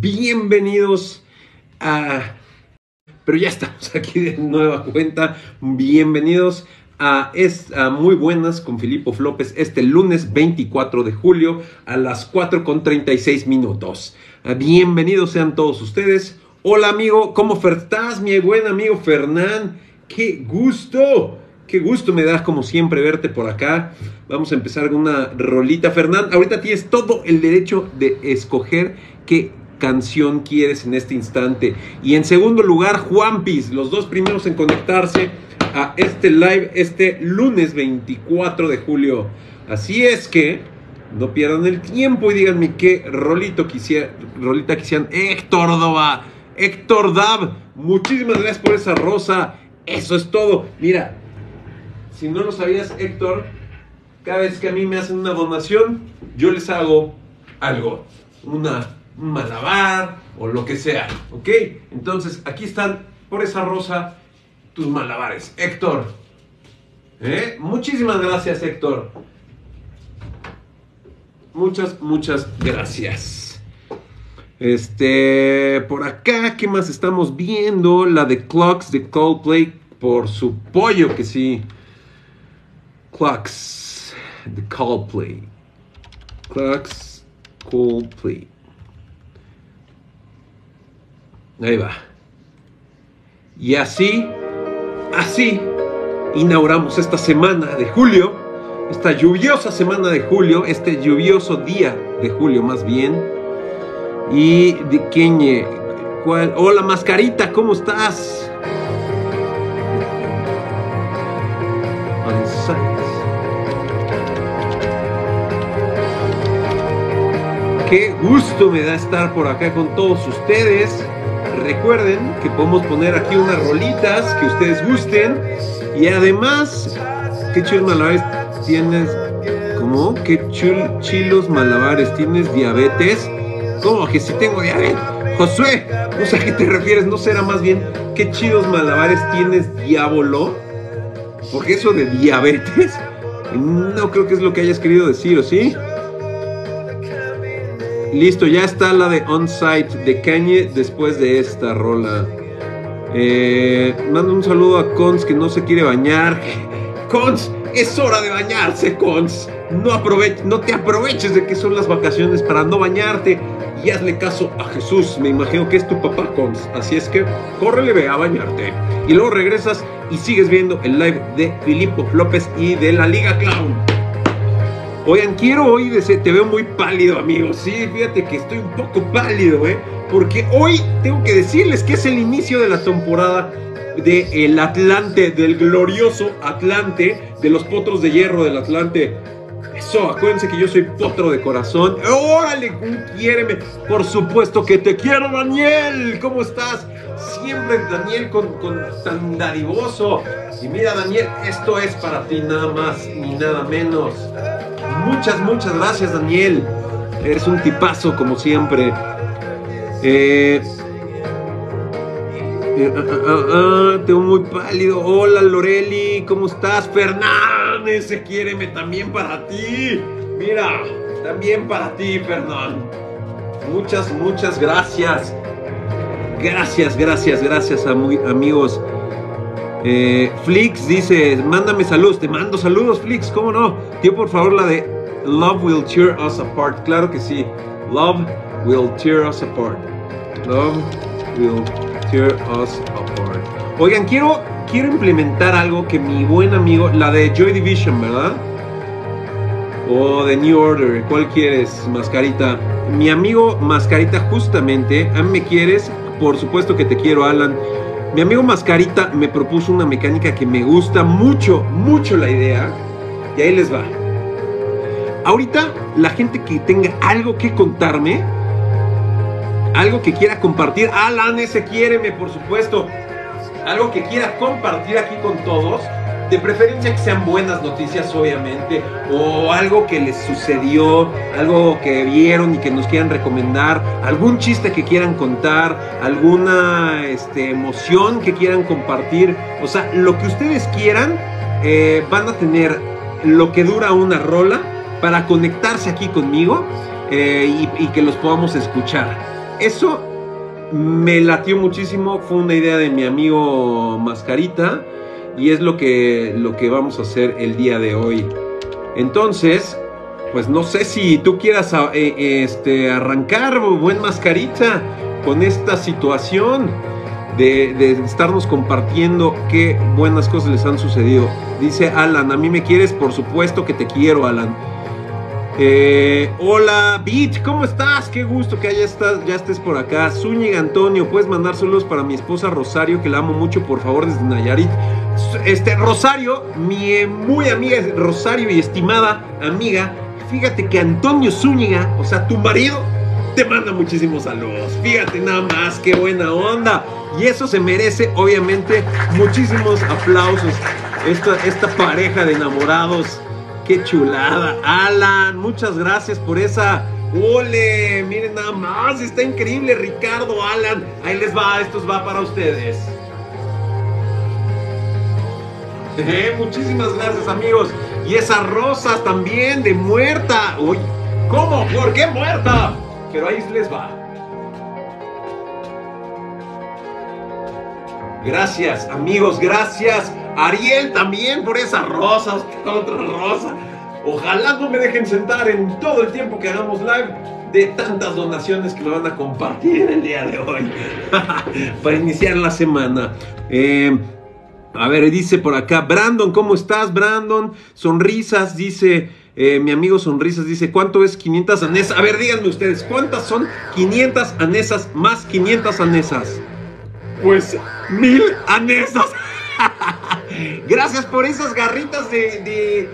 Bienvenidos a... Pero ya estamos aquí de nueva cuenta. Bienvenidos a Muy Buenas con Filipo Flópez este lunes 24 de julio a las 4:36. Bienvenidos sean todos ustedes. Hola amigo, ¿cómo estás? Mi buen amigo Fernán. ¡Qué gusto me da como siempre verte por acá! Vamos a empezar con una rolita. Fernán, ahorita tienes todo el derecho de escoger qué canción quieres en este instante. Y en segundo lugar, Juanpis, los dos primeros en conectarse a este live este lunes 24 de julio. Así es que no pierdan el tiempo y díganme qué rolita quisieran. Héctor Dab, muchísimas gracias por esa rosa. Eso es todo. Mira, si no lo sabías, Héctor, cada vez que a mí me hacen una donación, yo les hago algo, un malabar o lo que sea, ¿ok? Entonces, aquí están, por esa rosa, tus malabares. Héctor, muchísimas gracias, Héctor. Muchas gracias. Por acá, ¿qué más estamos viendo? La de Clocks de Coldplay, por su pollo que sí. Clocks de Coldplay. Clocks, Coldplay. Ahí va. Y así inauguramos esta semana de julio, esta lluviosa semana de julio, este lluvioso día de julio más bien. Y de Kenye, hola Mascarita, ¿cómo estás? Qué gusto me da estar por acá con todos ustedes. Recuerden que podemos poner aquí unas rolitas que ustedes gusten. Y además, qué chilos malabares tienes. ¿Cómo? ¿Qué chilos malabares tienes? ¿Diabetes? ¿Cómo que si tengo diabetes? Josué, no sé a qué te refieres, ¿no será más bien qué chidos malabares tienes, diablo? Porque eso de diabetes, no creo que es lo que hayas querido decir, ¿o sí? Listo, ya está la de On Site de Kanye después de esta rola. Mando un saludo a Cons que no se quiere bañar. Cons, es hora de bañarse, Cons. No te aproveches de que son las vacaciones para no bañarte y hazle caso a Jesús. Me imagino que es tu papá, Cons. Así es que córrele, ve a bañarte. Y luego regresas y sigues viendo el live de Filipo Flópez y de la Liga Clown. Oigan, quiero hoy te veo muy pálido, amigo. Sí, fíjate que estoy un poco pálido, porque hoy tengo que decirles que es el inicio de la temporada de el Atlante, del glorioso Atlante, de los potros de hierro del Atlante. Eso, acuérdense que yo soy potro de corazón. ¡Órale! ¡Quiéreme! Por supuesto que te quiero, Daniel. ¿Cómo estás? Siempre Daniel con tan dadivoso. Y mira, Daniel, esto es para ti nada más ni nada menos. Muchas gracias, Daniel. Eres un tipazo, como siempre. Tengo muy pálido. Hola, Loreli, ¿cómo estás? Fernán, ese quiéreme también para ti. Mira, también para ti, Fernán. Muchas gracias. Gracias, amigos. Flix dice, mándame saludos. Te mando saludos, Flix, ¿cómo no? Tío, por favor, la de Love Will Tear Us Apart. Claro que sí. Love will tear us apart. Love will tear us apart. Oigan, quiero implementar algo que mi buen amigo, la de Joy Division, ¿verdad? O de New Order, ¿cuál quieres, Mascarita? Mi amigo Mascarita, justamente, ¿a mí me quieres? Por supuesto que te quiero, Alan. Mi amigo Mascarita me propuso una mecánica que me gusta mucho la idea. Y ahí les va. Ahorita, la gente que tenga algo que contarme, algo que quiera compartir, Alan, ese quiéreme, por supuesto, algo que quiera compartir aquí con todos, de preferencia que sean buenas noticias, obviamente, o algo que les sucedió, algo que vieron y que nos quieran recomendar, algún chiste que quieran contar, alguna emoción que quieran compartir, o sea, lo que ustedes quieran. Van a tener lo que dura una rola para conectarse aquí conmigo, y que los podamos escuchar. eso me latió muchísimo, fue una idea de mi amigo Mascarita y es lo que vamos a hacer el día de hoy. Entonces, pues no sé si tú quieras arrancar, buen Mascarita, con esta situación de estarnos compartiendo qué buenas cosas les han sucedido. Dice Alan, ¿a mí me quieres? Por supuesto que te quiero, Alan. Hola, Beat, ¿cómo estás? Qué gusto que ya estés por acá. Zúñiga Antonio, ¿puedes mandar saludos para mi esposa Rosario, que la amo mucho, por favor, desde Nayarit? Rosario, mi muy amiga Rosario y estimada amiga, fíjate que Antonio Zúñiga, o sea, tu marido, te manda muchísimos saludos. Fíjate nada más, qué buena onda. Y eso se merece, obviamente, muchísimos aplausos. Esta pareja de enamorados. ¡Qué chulada! Alan, muchas gracias por esa. ¡Ole! Miren nada más, está increíble, Ricardo, Alan. Ahí les va, esto va para ustedes. Muchísimas gracias, amigos. Y esas rosas también, de muerta. Uy, ¿cómo? ¿Por qué muerta? Pero ahí les va. Gracias, amigos, gracias. Ariel también por esas rosas, otra rosa. Ojalá no me dejen sentar en todo el tiempo que hagamos live de tantas donaciones que me van a compartir el día de hoy para iniciar la semana. A ver, dice por acá, Brandon, ¿cómo estás, Brandon? Sonrisas, dice, mi amigo Sonrisas, dice, ¿cuánto es 500 anesas? A ver, díganme ustedes, ¿cuántas son 500 anesas más 500 anesas? Pues 1000 anesas. Gracias por esas garritas de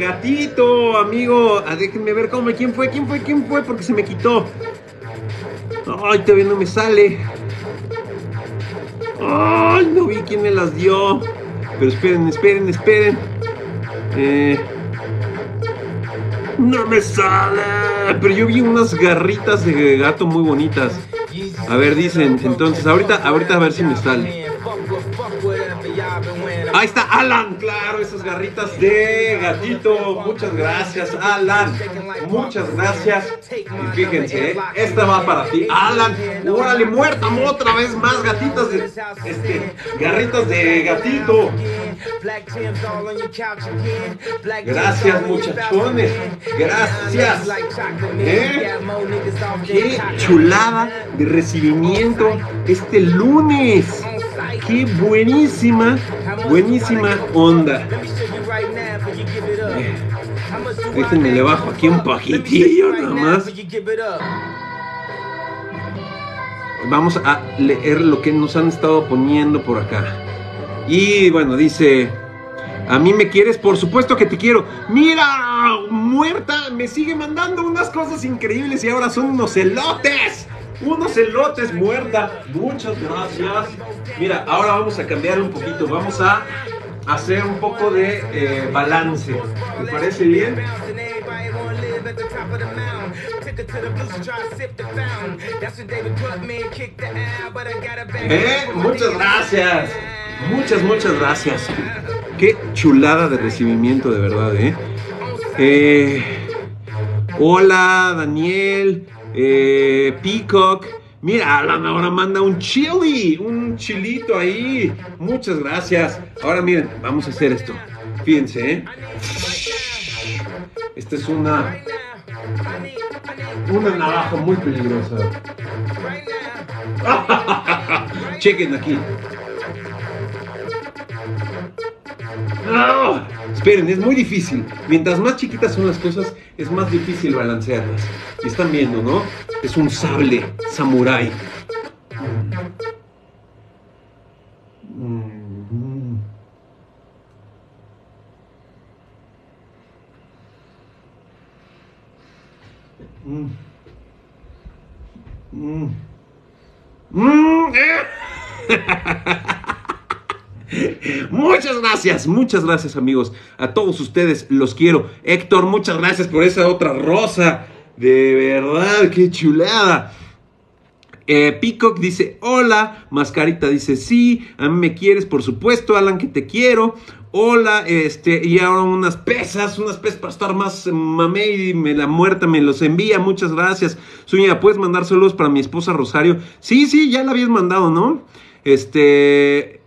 gatito, amigo. Déjenme ver cómo, quién fue, porque se me quitó. Ay, todavía no me sale. Ay, no vi quién me las dio. Pero esperen. No me sale. Pero yo vi unas garritas de gato muy bonitas. A ver, dicen, entonces, ahorita a ver si me sale. Ahí está Alan, claro, esas garritas de gatito. Muchas gracias, Alan. Muchas gracias. Y fíjense, esta va para ti, Alan. Órale, muerta, otra vez más gatitas de garritas de gatito. Gracias, muchachones. Gracias. Qué chulada de recibimiento este lunes. ¡Qué buenísima, buenísima onda! Déjenme le bajo aquí un pajitillo nada más. Vamos a leer lo que nos han estado poniendo por acá. Y bueno, dice... ¿A mí me quieres? Por supuesto que te quiero. ¡Mira! ¡Muerta! Me sigue mandando unas cosas increíbles y ahora son unos elotes. Unos elotes, muerta. Muchas gracias. Mira, ahora vamos a cambiar un poquito. Vamos a hacer un poco de balance. ¿Te parece bien? Muchas gracias. Muchas gracias. Qué chulada de recibimiento, de verdad, ¿eh? Hola, Daniel. Peacock, mira, Alan ahora manda un chilito ahí. Muchas gracias. Ahora miren, vamos a hacer esto. Fíjense, ¿eh? Esta es una navaja muy peligrosa. Chequen aquí. ¡Oh! Esperen, es muy difícil. Mientras más chiquitas son las cosas, es más difícil balancearlas. Y están viendo, ¿no? Es un sable samurái. Muchas gracias, amigos. A todos ustedes los quiero. Héctor, muchas gracias por esa otra rosa. De verdad, qué chulada. Peacock dice, hola. Mascarita dice, sí. A mí me quieres, por supuesto, Alan, que te quiero. Hola, y ahora unas pesas para estar más mamé y me la muerta me los envía, muchas gracias. Zúñiga, ¿puedes mandar saludos para mi esposa Rosario? Sí, sí, ya la habías mandado, ¿no? ¿Qué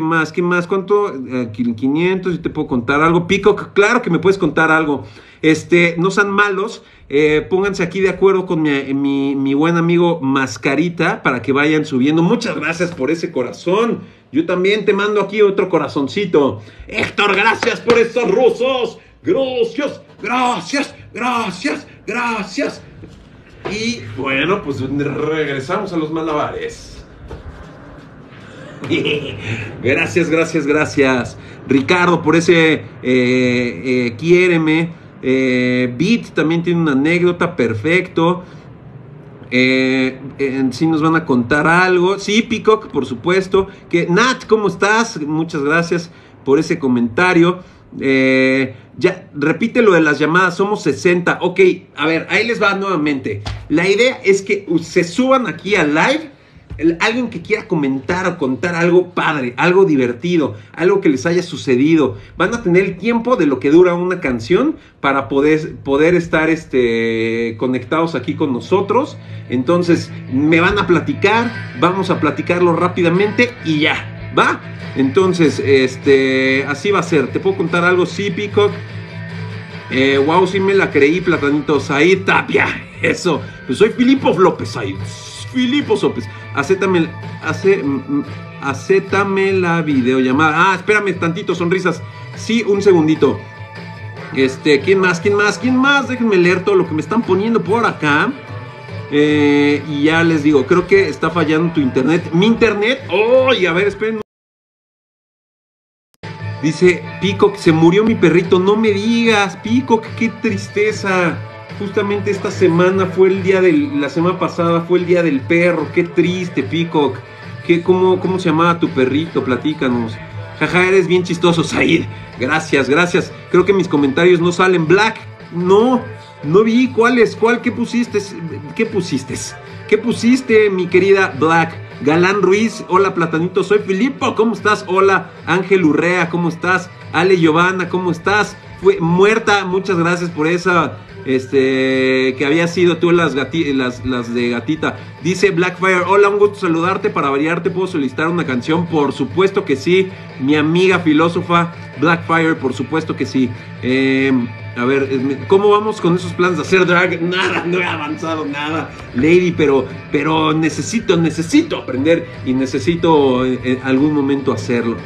más? ¿Qué más? ¿Cuánto? 500, yo te puedo contar algo. Peacock, claro que me puedes contar algo. No sean malos, pónganse aquí de acuerdo con mi buen amigo Mascarita para que vayan subiendo. Muchas gracias por ese corazón. Yo también te mando aquí otro corazoncito. Héctor, gracias por estos rusos. Gracias, gracias, gracias, gracias. Y bueno, pues regresamos a los malabares. Gracias, gracias, gracias. Ricardo, por ese quiéreme. Beat también tiene una anécdota, perfecto. Sí nos van a contar algo. Sí, Peacock, por supuesto. Que Nat, ¿cómo estás? Muchas gracias por ese comentario. Ya, repite lo de las llamadas, somos 60. Ok, a ver, ahí les va nuevamente. La idea es que se suban aquí al live. Alguien que quiera comentar o contar algo padre, algo divertido, algo que les haya sucedido. Van a tener el tiempo de lo que dura una canción para poder estar conectados aquí con nosotros. Entonces me van a platicar, vamos a platicarlo rápidamente y ya, ¿va? Entonces, así va a ser. ¿Te puedo contar algo? Sí, Peacock. Wow, sí me la creí, platanito. Said Tapia, eso. Pues soy Filipo Flópez, Said. Filipo Sopes, acétame la videollamada. Ah, espérame tantito, sonrisas. Sí, un segundito. ¿Quién más? Déjenme leer todo lo que me están poniendo por acá. Y ya les digo, creo que está fallando tu internet. ¿Mi internet? ¡Oh! Y a ver, esperen. Dice Peacock, se murió mi perrito. No me digas, Peacock, qué tristeza. Justamente esta semana fue el día del... La semana pasada fue el día del perro. Qué triste, Peacock. ¿Cómo se llamaba tu perrito? Platícanos. Jaja, eres bien chistoso, Said. Gracias, gracias. Creo que mis comentarios no salen. Black, no vi cuál, ¿qué pusiste, mi querida Black? Galán Ruiz, hola Platanito, soy Filipo, ¿cómo estás? Hola, Ángel Urrea, ¿cómo estás? Ale Giovanna, ¿cómo estás? Fue muerta, muchas gracias por esa... que había sido tú las de gatita. Dice Blackfire, hola, un gusto saludarte. Para variarte, ¿puedo solicitar una canción? Por supuesto que sí, mi amiga filósofa Blackfire, por supuesto que sí. A ver, ¿cómo vamos con esos planes de hacer drag? Nada, no he avanzado nada, Lady, pero necesito aprender y necesito en algún momento hacerlo,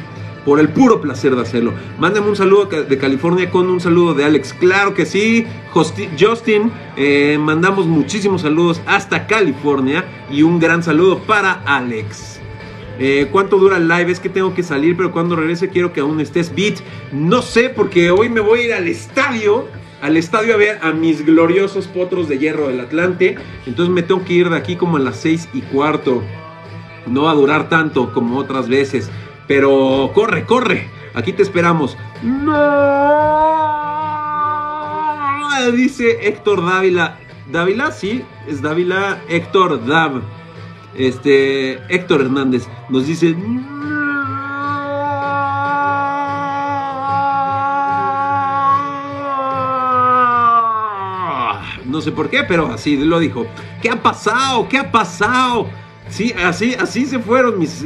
por el puro placer de hacerlo. Mándame un saludo de California con un saludo de Alex. Claro que sí, Justin. Mandamos muchísimos saludos hasta California y un gran saludo para Alex. ¿Cuánto dura el live? Es que tengo que salir, pero cuando regrese quiero que aún estés, Beat. No sé, porque hoy me voy a ir al estadio a ver a mis gloriosos potros de hierro del Atlante. Entonces me tengo que ir de aquí como a las 6:15. No va a durar tanto como otras veces. Pero corre, aquí te esperamos. ¡No! Dice Héctor Dávila. ¿Dávila? Sí, es Dávila. Héctor Dav. Héctor Hernández nos dice. No sé por qué, pero así lo dijo. ¿Qué ha pasado? Sí, así se fueron mis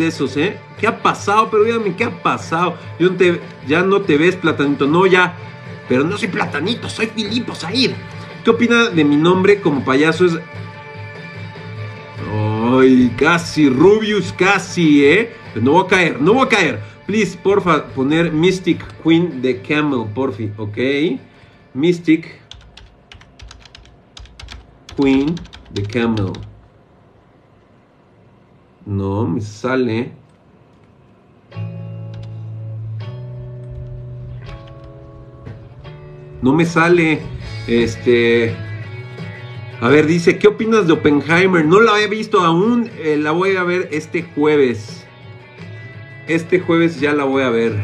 esos, ¿eh? ¿Qué ha pasado? Pero dígame, ¿qué ha pasado? Ya no te ves, Platanito. No, ya. Pero no soy Platanito, soy Filipo Said. ¿Qué opina de mi nombre como payaso? Es... Ay, casi, Rubius, casi, ¿eh? Pero no voy a caer. Please, porfa, poner Mystic Queen de Camel, porfi, ¿ok? Mystic Queen de Camel. No, me sale. No me sale. A ver, dice, ¿qué opinas de Oppenheimer? No la he visto aún. La voy a ver este jueves. Este jueves ya la voy a ver.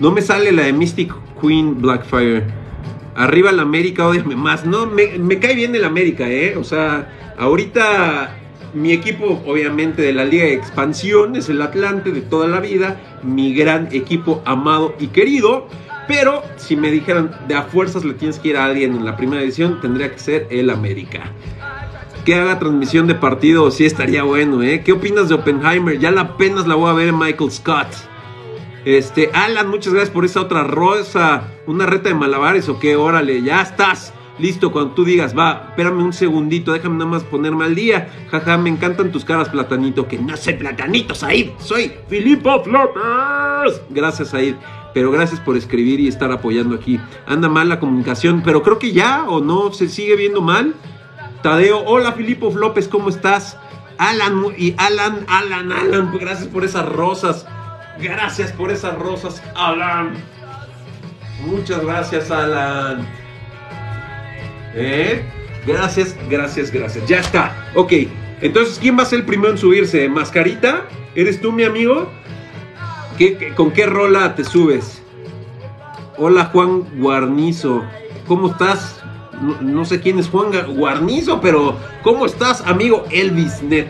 No me sale la de Mystic Queen Blackfire. Arriba el América, ódiame más. No, me cae bien el América, ¿eh? O sea... Ahorita Mi equipo, obviamente, de la Liga de Expansión es el Atlante de toda la vida, mi gran equipo amado y querido. Pero si me dijeran de a fuerzas le tienes que ir a alguien en la primera edición, tendría que ser el América. Que haga transmisión de partido, sí estaría bueno, ¿eh? ¿Qué opinas de Oppenheimer? Ya apenas la voy a ver en Michael Scott. Alan, muchas gracias por esa otra rosa. ¿Una reta de malabares o qué? Órale, ya estás listo cuando tú digas. Va, espérame un segundito, déjame nada más ponerme al día. Jaja, me encantan tus caras, Platanito. Que no soy Platanito, Said, soy Filipo Flópez. Gracias, Said. Pero gracias por escribir y estar apoyando aquí. Anda mal la comunicación, pero creo que ya, o no, se sigue viendo mal. Tadeo, hola Filipo Flópez, ¿cómo estás? Alan, y Alan, gracias por esas rosas. Gracias por esas rosas, Alan. Muchas gracias, Alan. Gracias. Ya está, ok. Entonces, ¿quién va a ser el primero en subirse? ¿Mascarita? ¿Eres tú, mi amigo? ¿Con qué rola te subes? Hola, Juan Guarnizo, ¿cómo estás? No sé quién es Juan Guarnizo, pero ¿cómo estás, amigo Elvis Net?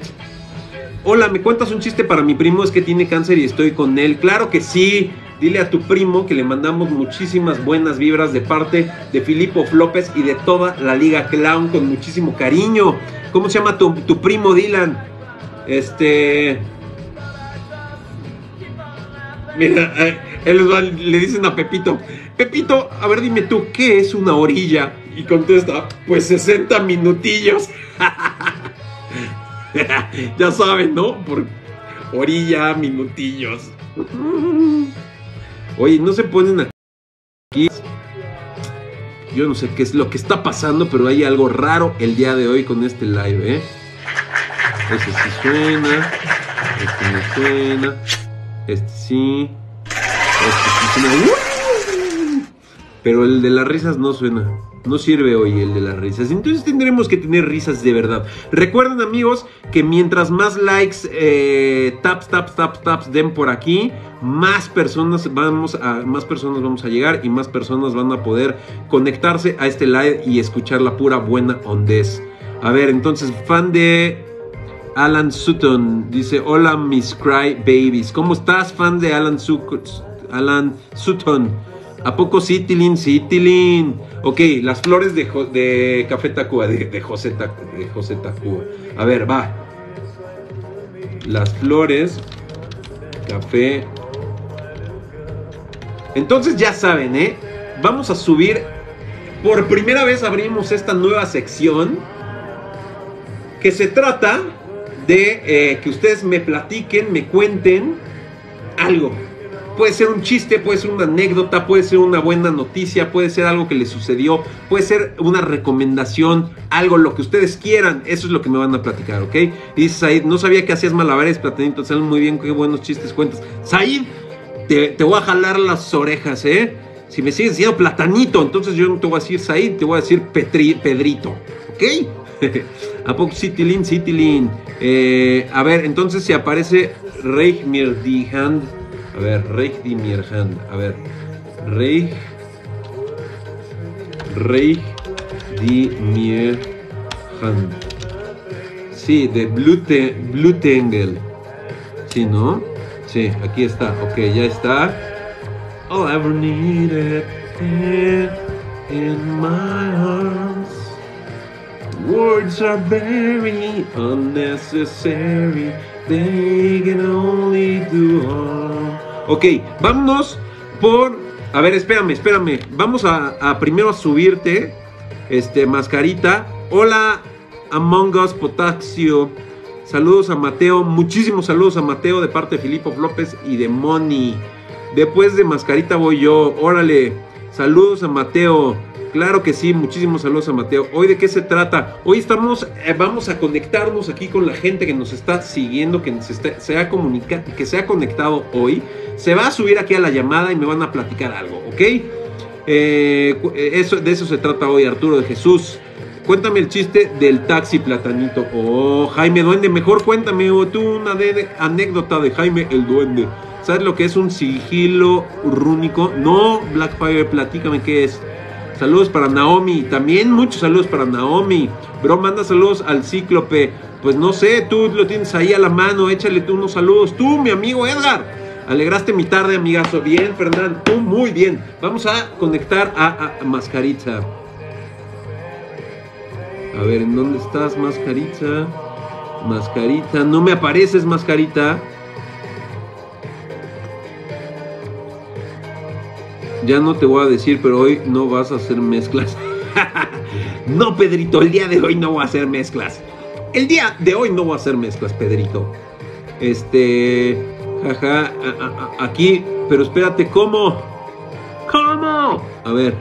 Hola, ¿me cuentas un chiste para mi primo? Es que tiene cáncer y estoy con él. Claro que sí. Dile a tu primo que le mandamos muchísimas buenas vibras de parte de Filipo Flópez y de toda la Liga Clown con muchísimo cariño. ¿Cómo se llama tu primo, Dylan? Mira, le dicen a Pepito. Pepito, a ver, dime tú, ¿qué es una orilla? Y contesta, pues 60 minutillos. Ya saben, ¿no? Por orilla, minutillos. Oye, no se ponen aquí. Yo no sé qué es lo que está pasando, pero hay algo raro el día de hoy con este live, ¿eh? Ese sí suena. Este no suena. Este sí. Este sí suena. Pero el de las risas no suena. No sirve hoy el de las risas. Entonces tendremos que tener risas de verdad. Recuerden, amigos, que mientras más likes, taps den por aquí, más personas vamos a llegar y más personas van a poder conectarse a este live y escuchar la pura buena ondez. A ver, entonces, fan de Alan Sutton dice, hola mis Cry Babies. ¿Cómo estás, fan de Alan Sutton? ¿A poco sí, Tilín? Sí, Tilín. Ok, las flores de Café Tacuba, de José Tacuba. A ver, va. Las flores, café. Entonces ya saben, ¿eh? Vamos a subir. Por primera vez abrimos esta nueva sección que se trata de que ustedes me platiquen, me cuenten algo. Puede ser un chiste, puede ser una anécdota, puede ser una buena noticia, puede ser algo que les sucedió, puede ser una recomendación, algo, lo que ustedes quieran. Eso es lo que me van a platicar, ¿ok? Dice Said, no sabía que hacías malabares, Platanito, salen muy bien, qué buenos chistes cuentas. Said, te voy a jalar las orejas, ¿eh? Si me sigues diciendo Platanito, entonces yo no te voy a decir Said, te voy a decir Pedrito, ¿ok? ¿A poco Citilín? A ver, entonces se aparece Reijmir Dihand. A ver, Reich di Mierhand. Sí, de Blutengel. Sí, ¿no? Sí, aquí está. Ok, ya está. All I ever needed in my arms. Words are very unnecessary. They can only do all. Ok, vámonos por... A ver, espérame. Vamos a primero a subirte, Mascarita. Hola, Among Us Potaxio. Saludos a Mateo. Muchísimos saludos a Mateo de parte de Filipo Flópez y de Moni. Después de Mascarita voy yo. Órale, saludos a Mateo. Claro que sí, muchísimos saludos a Mateo. ¿Hoy de qué se trata? Hoy vamos a conectarnos aquí con la gente que nos está siguiendo, que se ha conectado hoy. Se va a subir aquí a la llamada y me van a platicar algo, ¿ok? De eso se trata hoy, Arturo de Jesús. Cuéntame el chiste del taxi, Platanito. Oh, Jaime Duende, mejor cuéntame tú una anécdota de Jaime el Duende. ¿Sabes lo que es un sigilo rúnico? No, Blackfire, platícame qué es. Saludos para Naomi, también muchos saludos para Naomi. Bro, manda saludos al Cíclope. Pues no sé, tú lo tienes ahí a la mano, échale tú unos saludos. Tú, mi amigo Edgar, alegraste mi tarde, amigazo. Bien, Fernán, tú muy bien. Vamos a conectar a Mascarita. A ver, ¿en dónde estás, Mascarita? Mascarita, no me apareces, Mascarita. Ya no te voy a decir, pero hoy no vas a hacer mezclas. No, Pedrito, el día de hoy no voy a hacer mezclas. El día de hoy no voy a hacer mezclas, Pedrito. Jaja, aquí, pero espérate, ¿cómo? ¿Cómo? A ver.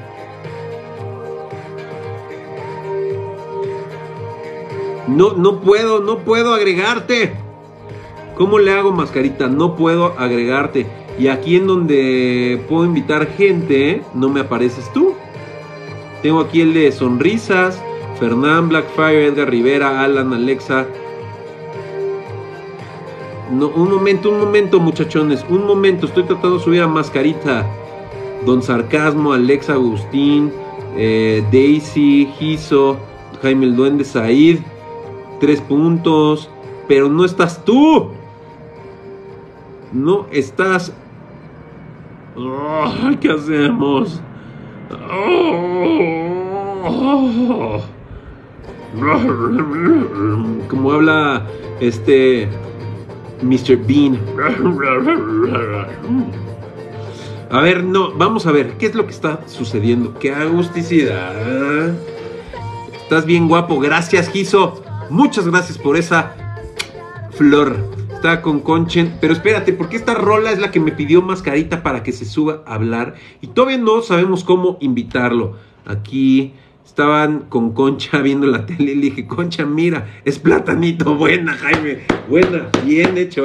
No puedo agregarte. ¿Cómo le hago, Mascarita? No puedo agregarte. Y aquí en donde puedo invitar gente, no me apareces tú. Tengo aquí el de sonrisas, Fernán, Blackfire, Edgar Rivera, Alan, Alexa. No, un momento, muchachones, un momento. Estoy tratando de subir a Mascarita. Don Sarcasmo, Alexa, Agustín, Daisy, Giso, Jaime el Duende, Said, 3 puntos. Pero no estás tú. No estás. Oh, ¿qué hacemos? Oh. Como habla Mr. Bean. A ver, no, vamos a ver qué es lo que está sucediendo. Qué agusticidad. Estás bien guapo, gracias, Giso. Muchas gracias por esa flor. Está con Conchen, pero espérate, porque esta rola es la que me pidió Mascarita para que se suba a hablar y todavía no sabemos cómo invitarlo. Aquí estaban con Concha viendo la tele y le dije, Concha, mira, es platanito. Buena, Jaime, buena, bien hecho,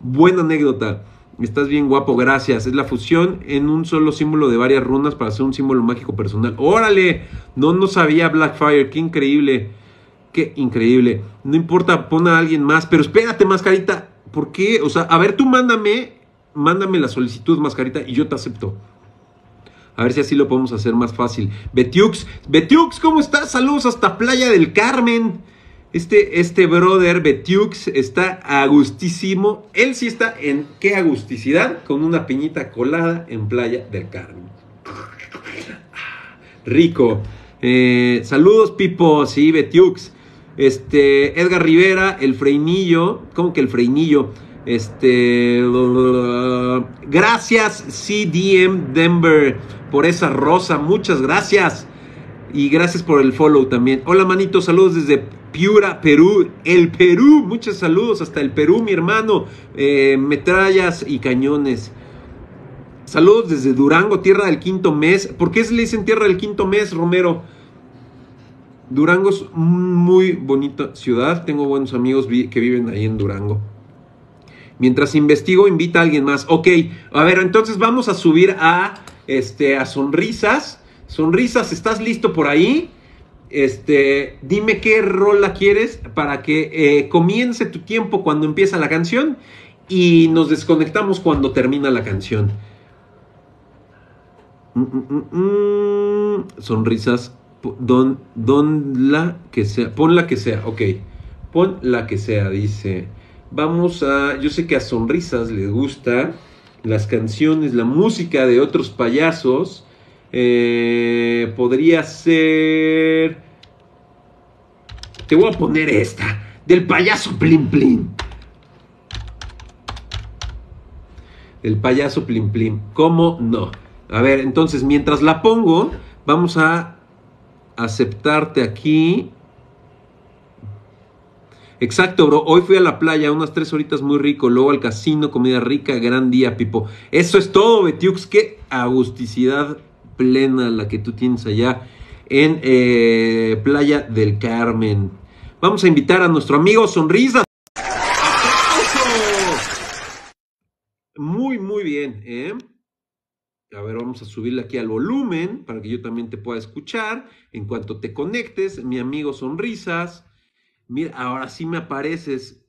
buena anécdota. Estás bien guapo, gracias. Es la fusión en un solo símbolo de varias runas para hacer un símbolo mágico personal. ¡Órale! No sabía, Blackfire, qué increíble. Qué increíble. No importa, pon a alguien más. Pero espérate, Mascarita, ¿por qué? O sea, a ver, tú mándame la solicitud, Mascarita, y yo te acepto. A ver si así lo podemos hacer más fácil. Betiux, ¿cómo estás? Saludos hasta Playa del Carmen. Este brother Betiux está agustísimo. Él sí está en qué agusticidad, con una piñita colada en Playa del Carmen. Rico. Saludos, Pipo. Sí, Betiux. Edgar Rivera, el Freinillo. ¿Cómo que el Freinillo? Gracias, CDM Denver, por esa rosa. Muchas gracias. Y gracias por el follow también. Hola, manito. Saludos desde Piura, Perú. El Perú. Muchos saludos hasta el Perú, mi hermano. Metrallas y cañones. Saludos desde Durango, tierra del quinto mes. ¿Por qué se le dicen tierra del quinto mes, Romero? Durango es muy bonita ciudad. Tengo buenos amigos que viven ahí en Durango. Mientras investigo, invita a alguien más. Ok, a ver, entonces vamos a subir a Sonrisas. Sonrisas, ¿estás listo por ahí? Dime qué rola quieres para que comience tu tiempo cuando empieza la canción y nos desconectamos cuando termina la canción. Sonrisas, don la que sea, pon la que sea, ok, pon la que sea, dice. Vamos a, yo sé que a Sonrisas les gusta las canciones, la música de otros payasos. Podría ser, te voy a poner esta, del payaso Plim Plim. El payaso Plim Plim, ¿cómo no? A ver, entonces, mientras la pongo, vamos a aceptarte aquí. Exacto, bro. Hoy fui a la playa, unas 3 horitas muy rico. Luego al casino, comida rica, gran día, Pipo. Eso es todo, Betiux. Qué agusticidad plena la que tú tienes allá en Playa del Carmen. Vamos a invitar a nuestro amigo Sonrisas. ¡Aplausos! Muy, muy bien, A ver, vamos a subirle aquí al volumen para que yo también te pueda escuchar. En cuanto te conectes, mi amigo Sonrisas. Mira, ahora sí me apareces.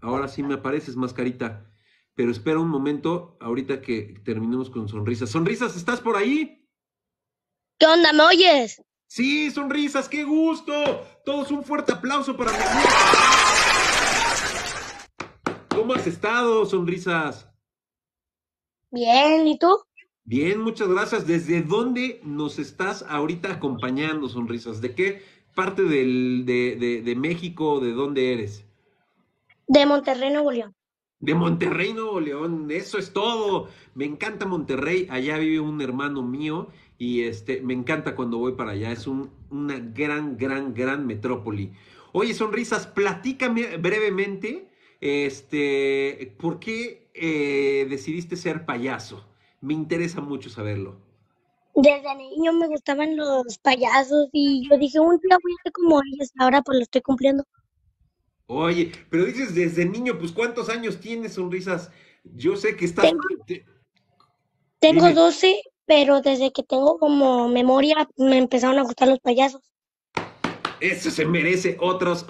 Ahora sí me apareces, Mascarita. Pero espera un momento, ahorita que terminemos con Sonrisas. Sonrisas, ¿estás por ahí? ¿Qué onda, me oyes? Sí, sonrisas, qué gusto. Todos un fuerte aplauso para mí. ¿Cómo has estado, sonrisas? Bien, ¿y tú? Bien, muchas gracias. ¿Desde dónde nos estás ahorita acompañando, sonrisas? ¿De qué parte de México? ¿De dónde eres? De Monterrey, Nuevo León. De Monterrey, Nuevo León. Eso es todo. Me encanta Monterrey. Allá vive un hermano mío y me encanta cuando voy para allá. Es una gran metrópoli. Oye, sonrisas, platícame brevemente, ¿por qué decidiste ser payaso? Me interesa mucho saberlo. Desde niño me gustaban los payasos y yo dije, un día voy a ser como ellos, ahora pues lo estoy cumpliendo. Oye, pero dices desde niño, pues ¿cuántos años tienes, sonrisas? Yo sé que estás... Tengo 12, pero desde que tengo como memoria me empezaron a gustar los payasos. Eso se merece, otros.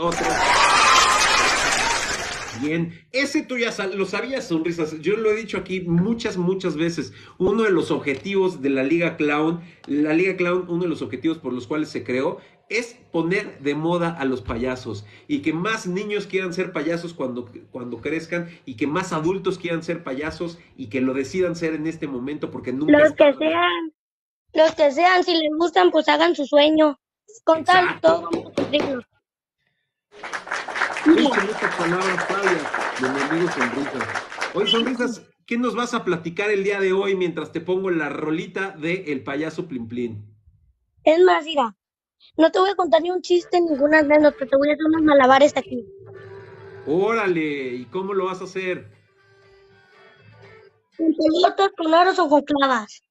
Bien, ese tú ya lo sabías, sonrisas. Yo lo he dicho aquí muchas veces. Uno de los objetivos de la Liga Clown, uno de los objetivos por los cuales se creó, es poner de moda a los payasos y que más niños quieran ser payasos cuando crezcan y que más adultos quieran ser payasos y que lo decidan ser en este momento porque nunca... Los que sean, si les gustan, pues hagan su sueño. Con tanto, digno. Muchas palabras sabias de mi amigo Sonrisas. Oye, Sonrisas, ¿qué nos vas a platicar el día de hoy mientras te pongo la rolita de El Payaso Plin Plin? Es más, mira, no te voy a contar ni un chiste, ninguna anécdota, te voy a hacer unos malabares aquí. Órale, ¿y cómo lo vas a hacer? Con pelotas, con aros o con clavas.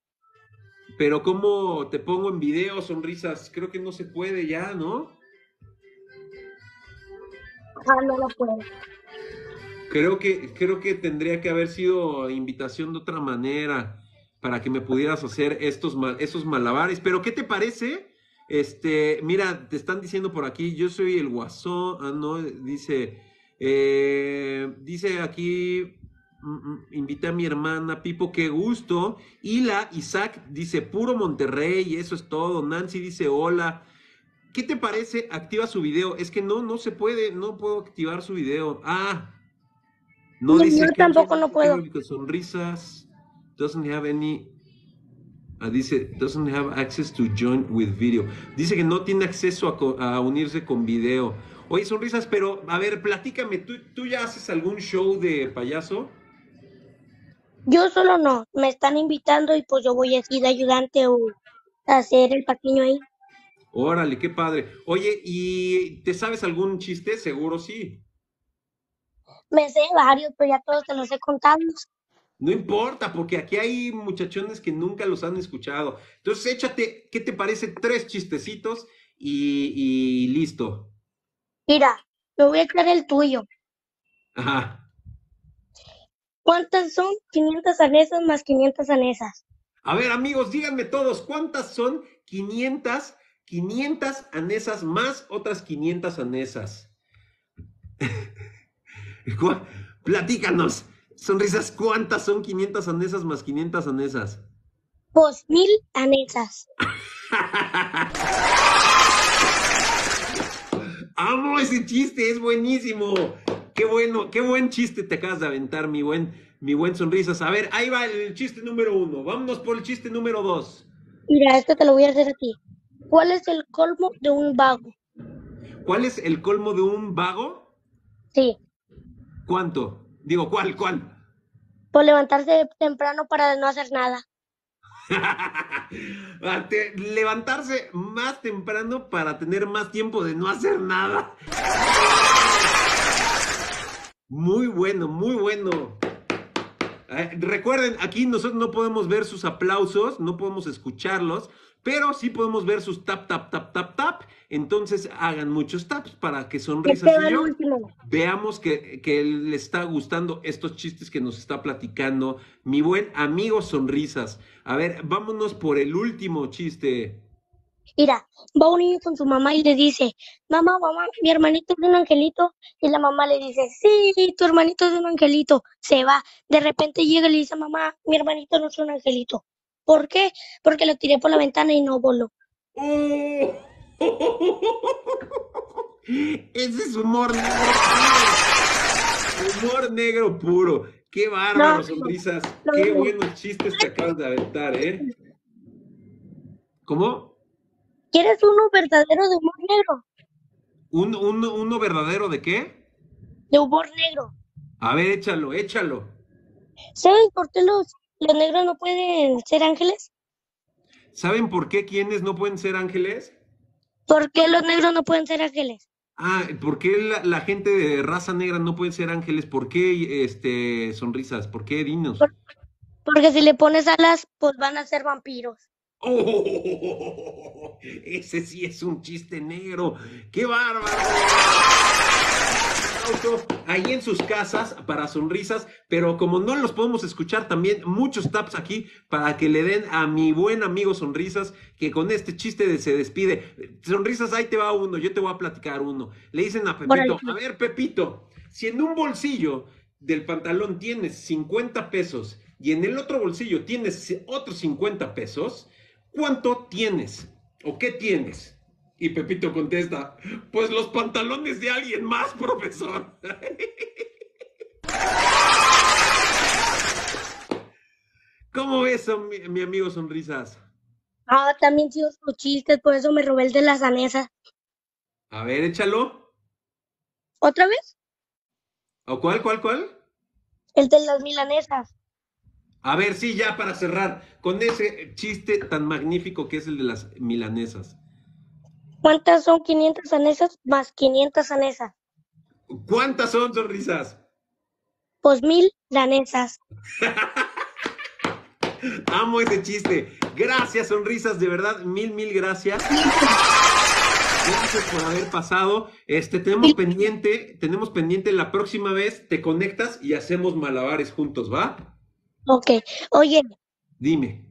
Pero ¿cómo te pongo en video, Sonrisas? Creo que no se puede ya, ¿no? No lo puedo. Creo que tendría que haber sido invitación de otra manera para que me pudieras hacer esos malabares. Pero ¿qué te parece? Mira, te están diciendo por aquí, yo soy el guasón, no, dice aquí, invité a mi hermana Pipo, qué gusto. Hila, Isaac dice, puro Monterrey, eso es todo. Nancy dice, hola. ¿Qué te parece? Activa su video. Es que no se puede, no puedo activar su video. Ah, no, dice yo tampoco no puedo. Sonrisas doesn't have any. Dice doesn't have access to join with video. Dice que no tiene acceso a unirse con video. Oye, sonrisas, pero a ver, platícame. ¿Tú ya haces algún show de payaso? Yo solo no. Me están invitando y pues yo voy así de ayudante o a hacer el paquiño ahí. Órale, qué padre. Oye, ¿y te sabes algún chiste? Seguro sí. Me sé varios, pero ya todos te los he contado. No importa, porque aquí hay muchachones que nunca los han escuchado. Entonces, échate, ¿qué te parece? 3 chistecitos y listo. Mira, me voy a echar el tuyo. Ajá. ¿Cuántas son 500 anesas más 500 anesas? A ver, amigos, díganme todos, ¿cuántas son 500 anesas más otras 500 anesas? Platícanos, sonrisas, ¿cuántas son 500 anesas más 500 anesas? Pues 1000 anesas. ¡Amo ese chiste! ¡Es buenísimo! ¡Qué bueno! ¡Qué buen chiste te acabas de aventar, mi buen sonrisas! A ver, ahí va el chiste número 1. Vámonos por el chiste número 2. Mira, te lo voy a hacer a ti. ¿Cuál es el colmo de un vago? ¿Cuál es el colmo de un vago? Sí. ¿Cuánto? Digo, ¿cuál? Por levantarse temprano para no hacer nada. Levantarse más temprano para tener más tiempo de no hacer nada. Muy bueno. Recuerden, aquí nosotros no podemos ver sus aplausos, no podemos escucharlos, pero sí podemos ver sus tap. Entonces hagan muchos taps para que sonrisas y yo veamos que le está gustando estos chistes que nos está platicando mi buen amigo Sonrisas. A ver, vámonos por el último chiste. Mira, va un niño con su mamá y le dice, mamá, mi hermanito es un angelito. Y la mamá le dice, sí, tu hermanito es un angelito. Se va. De repente llega y le dice, mamá, mi hermanito no es un angelito. ¿Por qué? Porque lo tiré por la ventana y no voló. Ese es humor negro puro. Humor negro puro. Qué bárbaro, no, sonrisas. No, qué no. Buenos chistes te acabas de aventar, ¿eh? ¿Cómo? ¿Quieres uno verdadero de humor negro? ¿Uno verdadero de qué? De humor negro. A ver, échalo, échalo. ¿Sabes por qué los negros no pueden ser ángeles? ¿Saben por qué quiénes no pueden ser ángeles? ¿Por qué los negros no pueden ser ángeles? Ah, ¿por qué la gente de raza negra no puede ser ángeles? ¿Por qué, sonrisas? ¿Por qué, dinos? Porque si le pones alas, pues van a ser vampiros. ¡Oh! Ese sí es un chiste negro. ¡Qué bárbaro! Ahí en sus casas para sonrisas, pero como no los podemos escuchar, también muchos taps aquí para que le den a mi buen amigo Sonrisas, que con este chiste se despide. Sonrisas, ahí te va uno, yo te voy a platicar uno. Le dicen a Pepito, a ver, Pepito, si en un bolsillo del pantalón tienes 50 pesos y en el otro bolsillo tienes otros 50 pesos, ¿cuánto tienes o qué tienes? Y Pepito contesta, pues los pantalones de alguien más, profesor. ¿Cómo ves, mi amigo Sonrisas? Ah, también sigo sus chistes, por eso me robé el de la sanesa. A ver, échalo. ¿Otra vez? ¿O cuál? El de las milanesas. A ver, sí, ya para cerrar, con ese chiste tan magnífico que es el de las milanesas. ¿Cuántas son 500 sanesas más 500 sanesas? ¿Cuántas son, Sonrisas? Pues 1000 danesas. Amo ese chiste. Gracias, Sonrisas, de verdad, mil gracias. Gracias por haber pasado. Tenemos pendiente la próxima vez, te conectas y hacemos malabares juntos, ¿va? Ok, oye. Dime.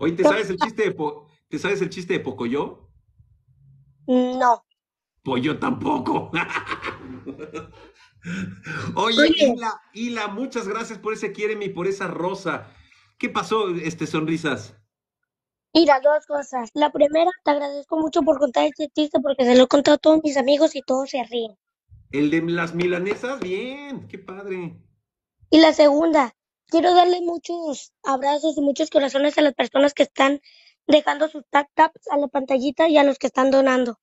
Oye, ¿te sabes el chiste de Pocoyo? No. Pues yo tampoco. Oye, Hila, muchas gracias por ese quiéreme y por esa rosa. ¿Qué pasó, Sonrisas? Mira, dos cosas. La primera, te agradezco mucho por contar este chiste porque se lo he contado a todos mis amigos y todos se ríen. El de las milanesas, bien, qué padre. Y la segunda, quiero darle muchos abrazos y muchos corazones a las personas que están dejando sus tap-taps a la pantallita y a los que están donando.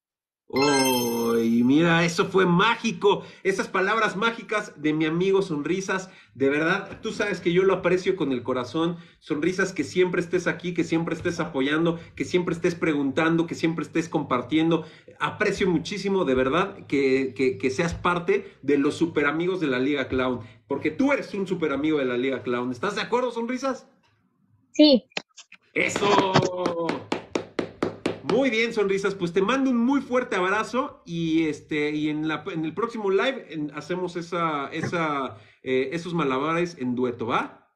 ¡Uy, mira, eso fue mágico! Esas palabras mágicas de mi amigo Sonrisas, de verdad, tú sabes que yo lo aprecio con el corazón. Sonrisas, que siempre estés aquí, que siempre estés apoyando, que siempre estés preguntando, que siempre estés compartiendo. Aprecio muchísimo, de verdad, que seas parte de los super amigos de la Liga Clown, porque tú eres un super amigo de la Liga Clown. ¿Estás de acuerdo, Sonrisas? Sí. ¡Eso! Muy bien, Sonrisas, pues te mando un muy fuerte abrazo y en el próximo live hacemos esos malabares en dueto, ¿va?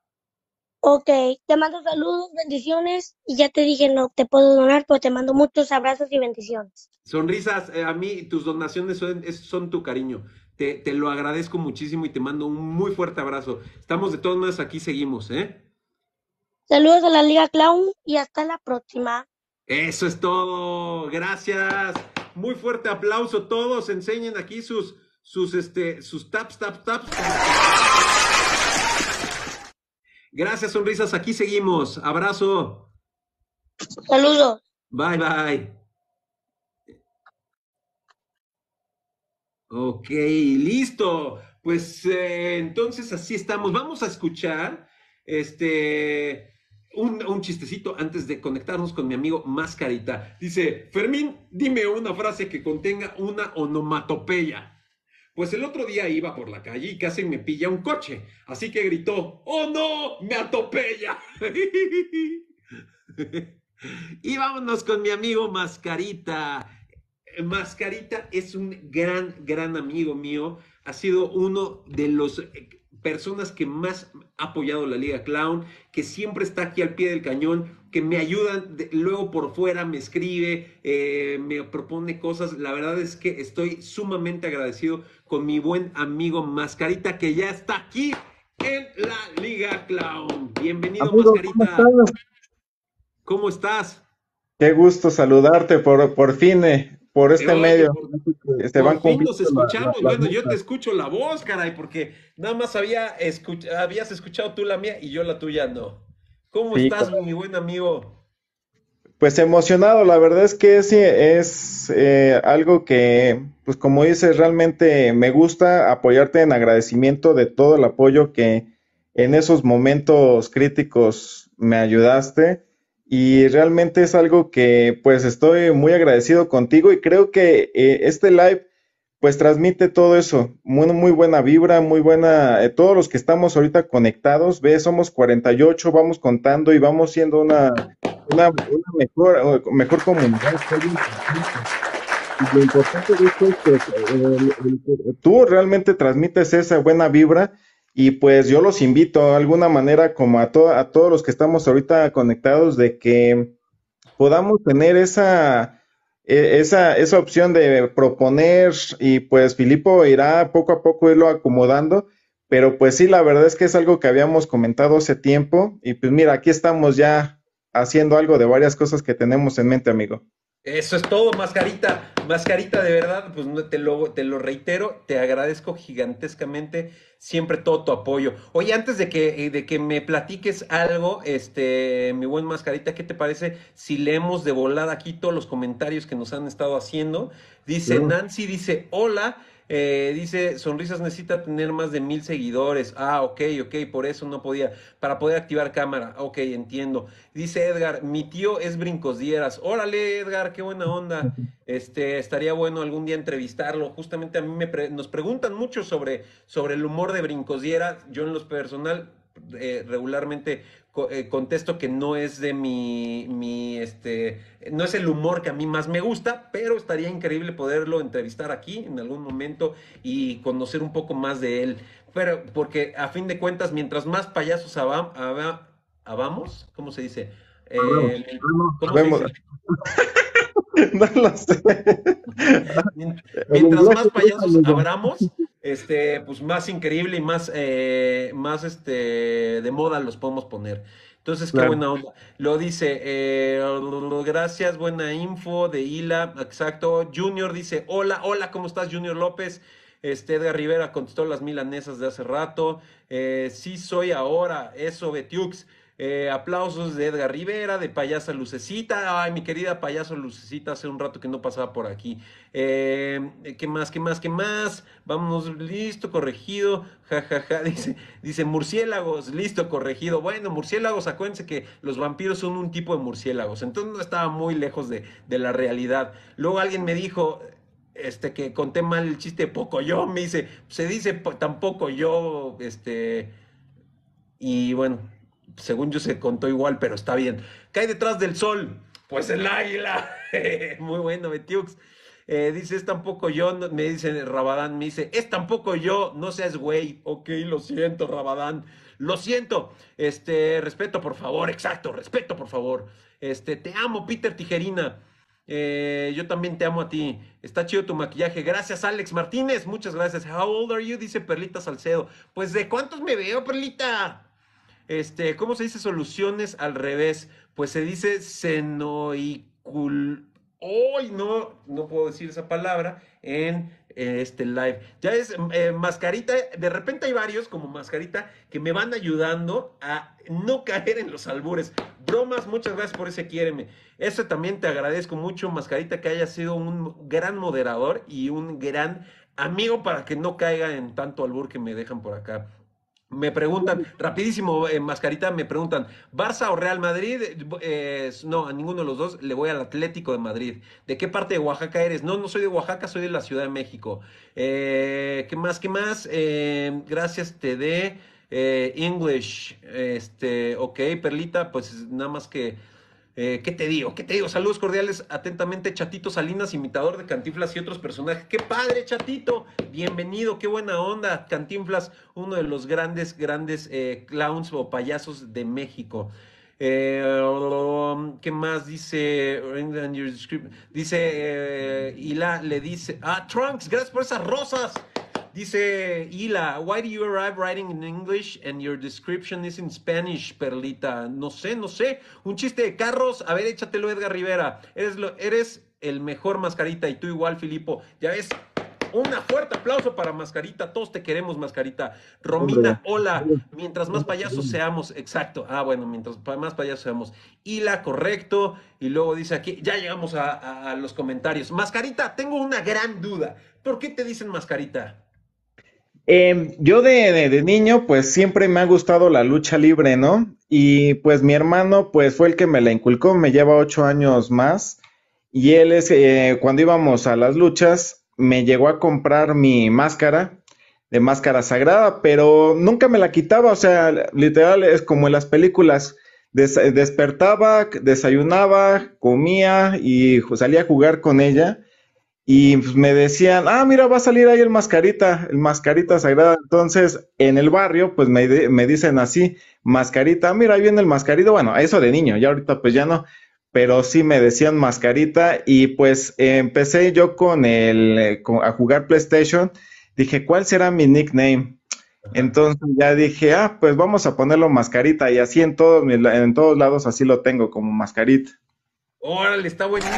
Ok, te mando saludos, bendiciones, y ya te dije no te puedo donar, pero te mando muchos abrazos y bendiciones. Sonrisas, a mí tus donaciones son tu cariño, te lo agradezco muchísimo y te mando un muy fuerte abrazo. Estamos de todas maneras aquí, seguimos, ¿eh? Saludos a la Liga Clown y hasta la próxima. Eso es todo, gracias. Muy fuerte aplauso, todos enseñen aquí sus taps. Gracias, Sonrisas, aquí seguimos. Abrazo. Saludos. Bye, bye. Ok, listo. Pues entonces así estamos. Vamos a escuchar un chistecito antes de conectarnos con mi amigo Mascarita. Dice, Fermín, dime una frase que contenga una onomatopeya. Pues el otro día iba por la calle y casi me pilla un coche, así que gritó, ¡oh no, me atropella! Y vámonos con mi amigo Mascarita. Mascarita es un gran amigo mío. Ha sido uno de los personas que más ha apoyado la Liga Clown, que siempre está aquí al pie del cañón, que me ayudan, luego por fuera me escribe, me propone cosas. La verdad es que estoy sumamente agradecido con mi buen amigo Mascarita, que ya está aquí en la Liga Clown. Bienvenido, amigo, Mascarita. ¿Cómo estás? ¿Cómo estás? Qué gusto saludarte por este medio. Por fin nos escuchamos. Bueno, yo te escucho la voz, caray, porque nada más habías escuchado tú la mía y yo la tuya no. ¿Cómo estás, mi buen amigo? Pues emocionado, la verdad es que sí, es algo que, pues como dices, realmente me gusta apoyarte en agradecimiento de todo el apoyo que en esos momentos críticos me ayudaste, y realmente es algo que pues estoy muy agradecido contigo, y creo que este live pues transmite todo eso, muy buena vibra, muy buena, todos los que estamos ahorita conectados, ve, somos 48, vamos contando y vamos siendo una mejor comunidad. Y lo importante de esto es que tú realmente transmites esa buena vibra, y pues yo los invito de alguna manera, como a todos los que estamos ahorita conectados, de que podamos tener esa opción de proponer, y pues Filipo irá poco a poco irlo acomodando, pero pues sí, la verdad es que es algo que habíamos comentado hace tiempo, y pues mira, aquí estamos ya haciendo algo de varias cosas que tenemos en mente, amigo. Eso es todo, Mascarita. Mascarita, de verdad, pues te lo reitero, te agradezco gigantescamente siempre todo tu apoyo. Oye, antes de que me platiques algo, mi buen Mascarita, ¿qué te parece si leemos de volada aquí todos los comentarios que nos han estado haciendo? Dice, sí. Nancy dice, hola, dice, Sonrisas necesita tener más de 1000 seguidores. Ah, ok, por eso no podía, para poder activar cámara. Ok, entiendo. Dice Edgar, mi tío es brincosdieras. Órale, Edgar, qué buena onda. Estaría bueno algún día entrevistarlo. Justamente a mí nos preguntan mucho sobre el humor de brincosdieras. Yo en lo personal regularmente contesto que no es de no es el humor que a mí más me gusta, pero estaría increíble poderlo entrevistar aquí en algún momento y conocer un poco más de él, pero porque a fin de cuentas, mientras más payasos habamos, ¿cómo se dice? No lo sé. Mientras más payasos abramos, pues más increíble y más de moda los podemos poner. Entonces, qué buena onda. Lo dice, gracias, buena info de Hila, exacto. Junior dice, hola, ¿cómo estás, Junior López? Edgar Rivera contestó las milanesas de hace rato. Sí soy ahora, eso, Betiux. Aplausos de Edgar Rivera, de Payasa Lucecita. Ay, mi querida Payasa Lucecita, hace un rato que no pasaba por aquí. ¿Qué más? Vámonos, listo, corregido. Ja. Dice murciélagos, listo, corregido. Bueno, murciélagos, acuérdense que los vampiros son un tipo de murciélagos. Entonces no estaba muy lejos de la realidad. Luego alguien me dijo... que conté mal el chiste de Pocoyo. Me dice, se dice tampoco yo, y bueno... Según yo se contó igual, pero está bien. ¿Qué hay detrás del sol? Pues el águila. Muy bueno, Betiux. Dice, es tampoco yo, me dice Rabadán, me dice, es tampoco yo, no seas güey. Ok, lo siento, Rabadán. Lo siento. Respeto, por favor. Exacto, respeto, por favor. Te amo, Peter Tijerina. Yo también te amo a ti. Está chido tu maquillaje. Gracias, Alex Martínez. Muchas gracias. How old are you? Dice Perlita Salcedo. Pues, ¿de cuántos me veo, Perlita? ¿Cómo se dice soluciones al revés? Pues se dice senoicul... ¡Ay, no puedo decir esa palabra en este live! Ya es Mascarita, de repente hay varios como Mascarita que me van ayudando a no caer en los albures. Bromas, muchas gracias por ese quiéreme. Eso también te agradezco mucho, Mascarita, que haya sido un gran moderador y un gran amigo para que no caiga en tanto albur que me dejan por acá. Me preguntan, rapidísimo, Mascarita, me preguntan, ¿Barça o Real Madrid? No, a ninguno de los dos, le voy al Atlético de Madrid. ¿De qué parte de Oaxaca eres? No soy de Oaxaca, soy de la Ciudad de México. ¿Qué más? Gracias, TD. English. Ok, Perlita, pues nada más que... ¿Qué te digo? Saludos cordiales, atentamente, Chatito Salinas, imitador de Cantinflas y otros personajes. ¡Qué padre, Chatito! Bienvenido, qué buena onda. Cantinflas, uno de los grandes clowns o payasos de México. ¿Qué más dice? Dice, Hila le dice, ¡ah, Trunks! ¡Gracias por esas rosas! Dice Hila, why do you arrive writing in English and your description is in Spanish, Perlita? No sé, no sé. Un chiste de carros. A ver, échatelo, Edgar Rivera. Eres el mejor, Mascarita, y tú igual, Filipo. Ya ves, un fuerte aplauso para Mascarita. Todos te queremos, Mascarita. Romina, hola. Mientras más payasos seamos. Exacto. Ah, bueno, mientras más payasos seamos. Hila, correcto. Y luego dice aquí, ya llegamos a los comentarios. Mascarita, tengo una gran duda. ¿Por qué te dicen Mascarita? Yo de niño, pues siempre me ha gustado la lucha libre, ¿no? Y pues mi hermano, pues fue el que me la inculcó, me lleva 8 años más, y él es, cuando íbamos a las luchas, me llegó a comprar mi máscara, de máscara sagrada, pero nunca me la quitaba, o sea, literal, es como en las películas, despertaba, desayunaba, comía y salía a jugar con ella. Y me decían, ah, mira, va a salir ahí el Mascarita sagrada. Entonces, en el barrio, pues me dicen así, Mascarita, mira, ahí viene el Mascarito. Bueno, eso de niño, ya ahorita pues ya no, pero sí me decían Mascarita. Y pues empecé yo a jugar PlayStation. Dije, ¿cuál será mi nickname? Entonces ya dije, ah, pues vamos a ponerlo Mascarita. Y así en todos lados así lo tengo, como Mascarita. Órale, está buenísimo.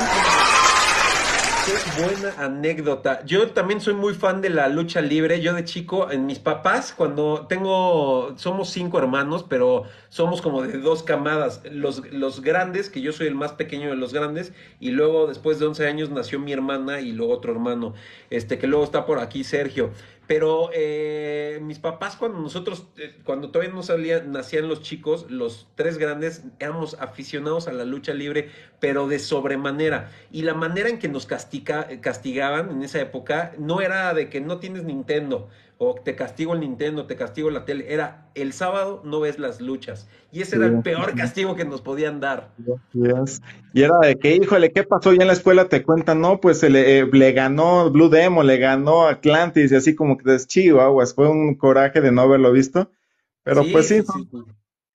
Buena anécdota. Yo también soy muy fan de la lucha libre. Yo de chico, en mis papás, somos 5 hermanos, pero somos como de 2 camadas. Los grandes, que yo soy el más pequeño de los grandes, y luego después de 11 años nació mi hermana y luego otro hermano, que luego está por aquí Sergio. Pero mis papás, cuando todavía no nacían los chicos, los 3 grandes, éramos aficionados a la lucha libre, pero de sobremanera. Y la manera en que nos castigaban en esa época no era de que no tienes Nintendo, o te castigo el Nintendo, te castigo la tele. Era el sábado no ves las luchas. Y ese era el peor castigo que nos podían dar. Yes. Y era de que, híjole, ¿qué pasó? Ya en la escuela te cuentan, no, pues le ganó Blue Demon, le ganó Atlante, y así como que es chihuahuas. Fue un coraje de no haberlo visto. Pero sí, pues sí,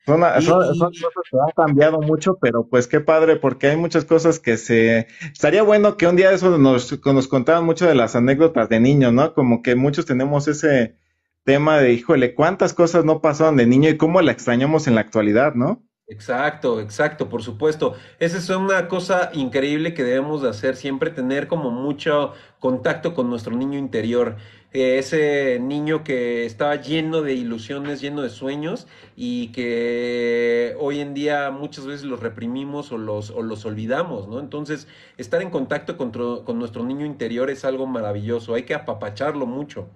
son cosas que han cambiado mucho, pero pues qué padre, porque hay muchas cosas que estaría bueno que un día eso nos contaban mucho de las anécdotas de niños, ¿no? Como que muchos tenemos ese tema de, híjole, cuántas cosas no pasaron de niño y cómo la extrañamos en la actualidad, ¿no? Exacto, exacto, por supuesto. Esa es una cosa increíble que debemos de hacer siempre, tener como mucho contacto con nuestro niño interior. Ese niño que estaba lleno de ilusiones, lleno de sueños, y que hoy en día muchas veces los reprimimos o los olvidamos, ¿no? Entonces, estar en contacto con nuestro niño interior es algo maravilloso, hay que apapacharlo mucho.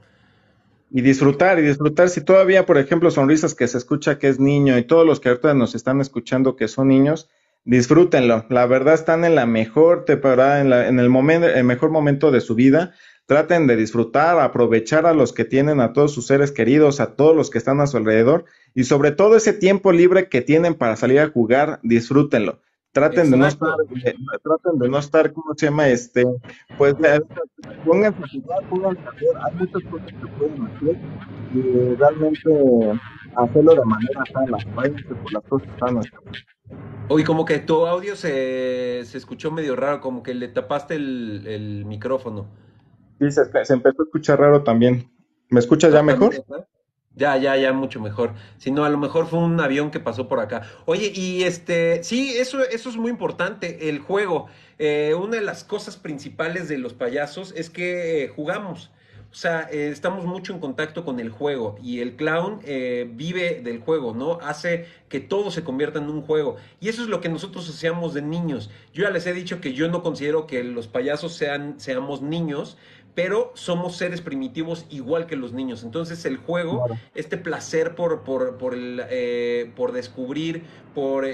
Y disfrutar, si todavía, por ejemplo, Sonrisas, que se escucha que es niño, y todos los que ahorita nos están escuchando que son niños, disfrútenlo, la verdad están en la mejor temporada, en el mejor momento de su vida. Traten de disfrutar, aprovechar a los que tienen, a todos sus seres queridos, a todos los que están a su alrededor, y sobre todo ese tiempo libre que tienen para salir a jugar, disfrútenlo. Traten de no estar, ¿cómo se llama? Pues pónganse a jugar, pónganse a hacer, hay muchas cosas que pueden hacer y realmente hacerlo de manera sana, váyanse por las cosas sanas. Oye, como que tu audio se escuchó medio raro, como que le tapaste el micrófono. Sí, se empezó a escuchar raro también. ¿Me escuchas ya mejor? Ya, mucho mejor. Si no, a lo mejor fue un avión que pasó por acá. Oye, y sí, eso es muy importante, el juego. Una de las cosas principales de los payasos es que jugamos. O sea, estamos mucho en contacto con el juego, y el clown vive del juego, ¿no? Hace que todo se convierta en un juego, y eso es lo que nosotros hacíamos de niños. Yo ya les he dicho que yo no considero que los payasos seamos niños, pero somos seres primitivos igual que los niños. Entonces el juego, claro, este placer por descubrir, por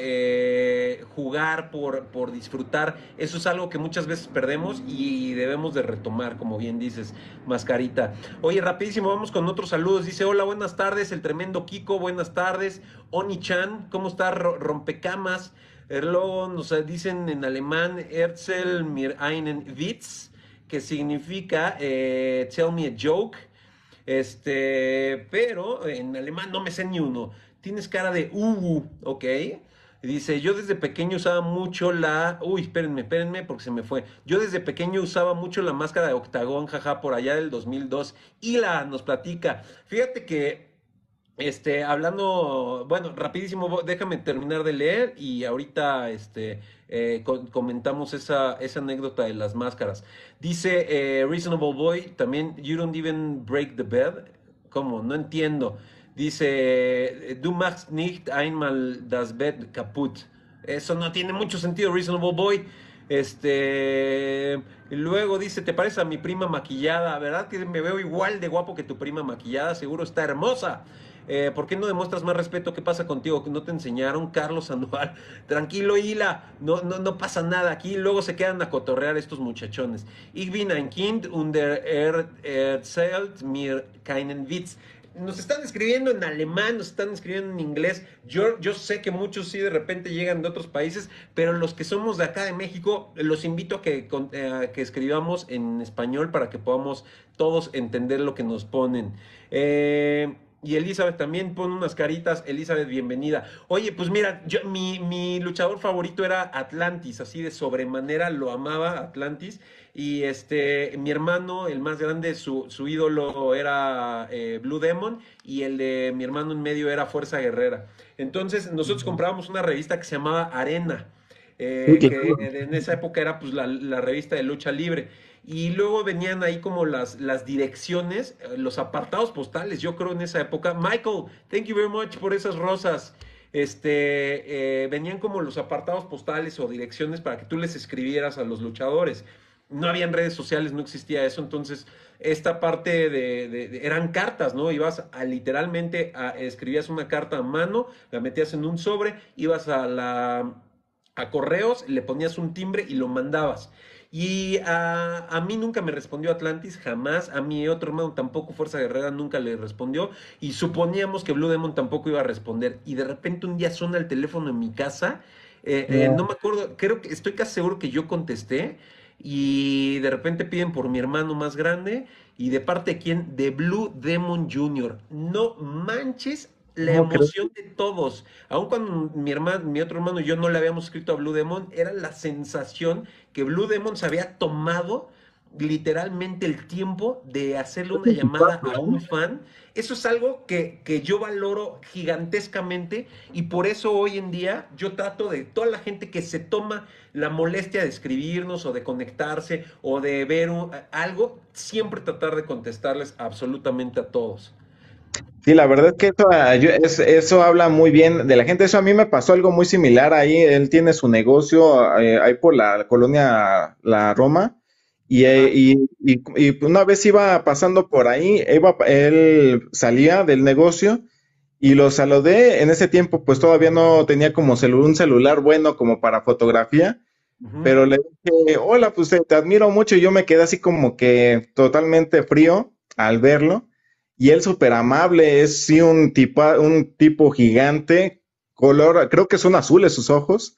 jugar, por disfrutar, eso es algo que muchas veces perdemos y debemos de retomar, como bien dices, Mascarita. Oye, rapidísimo, vamos con otros saludos. Dice, hola, buenas tardes, el tremendo Kiko, buenas tardes. Oni-chan, ¿cómo está? Rompecamas. Luego nos dicen en alemán, Erzähl mir einen Witz, que significa tell me a joke, pero en alemán no me sé ni uno. Tienes cara de ugu, ok. Y dice, yo desde pequeño usaba mucho la... Uy, espérenme, porque se me fue. Yo desde pequeño usaba mucho la máscara de octagón, jaja, por allá del 2002. Y la nos platica. Fíjate que, hablando... Bueno, rapidísimo, déjame terminar de leer y ahorita, comentamos esa anécdota de las máscaras. Dice, Reasonable Boy, también, you don't even break the bed. ¿Cómo? No entiendo. Dice, du machst nicht einmal das Bett kaputt. Eso no tiene mucho sentido, Reasonable Boy. Luego dice, ¿te parece a mi prima maquillada? ¿Verdad que me veo igual de guapo que tu prima maquillada? Seguro está hermosa. ¿Por qué no demuestras más respeto? ¿Qué pasa contigo? ¿No te enseñaron? Carlos Sandoval, tranquilo, Hila, no pasa nada aquí. Luego se quedan a cotorrear estos muchachones. Ich bin ein Kind unter erzählt mir keinen Witz. Nos están escribiendo en alemán, nos están escribiendo en inglés. Yo sé que muchos sí de repente llegan de otros países, pero los que somos de acá de México, los invito a que escribamos en español para que podamos todos entender lo que nos ponen. Y Elizabeth también pone unas caritas. Elizabeth, bienvenida. Oye, pues mira, mi luchador favorito era Atlantis, así de sobremanera lo amaba Atlantis. Y mi hermano, el más grande, su ídolo era Blue Demon, y el de mi hermano en medio era Fuerza Guerrera. Entonces nosotros comprábamos una revista que se llamaba Arena, que en esa época era pues la revista de lucha libre. Y luego venían ahí como las direcciones, los apartados postales, yo creo en esa época. Michael, thank you very much por esas rosas. Venían como los apartados postales o direcciones para que tú les escribieras a los luchadores. No habían redes sociales, no existía eso, entonces esta parte eran cartas, ¿no? Ibas literalmente, escribías una carta a mano, la metías en un sobre, ibas a correos, le ponías un timbre y lo mandabas. Y a mí nunca me respondió Atlantis, jamás. A mi otro hermano tampoco, Fuerza Guerrera, nunca le respondió. Y suponíamos que Blue Demon tampoco iba a responder. Y de repente un día suena el teléfono en mi casa. No me acuerdo, creo que estoy casi seguro que yo contesté. Y de repente piden por mi hermano más grande. ¿Y de parte de quién? De Blue Demon Jr. No manches la emoción de todos. Aun cuando mi otro hermano y yo no le habíamos escrito a Blue Demon, era la sensación que Blue Demon se había tomado literalmente el tiempo de hacerle una llamada a un fan. Eso es algo que yo valoro gigantescamente, y por eso hoy en día yo trato de toda la gente que se toma la molestia de escribirnos o de conectarse o de ver algo, siempre tratar de contestarles absolutamente a todos. Sí, la verdad es que eso habla muy bien de la gente. Eso a mí me pasó algo muy similar ahí. Él tiene su negocio ahí por la colonia La Roma, y una vez iba pasando por ahí, él salía del negocio y lo saludé. En ese tiempo pues todavía no tenía como un celular bueno como para fotografía. Pero le dije, hola, pues te admiro mucho, y yo me quedé así como que totalmente frío al verlo. Y él súper amable, es sí un tipo gigante, color, creo que son azules sus ojos.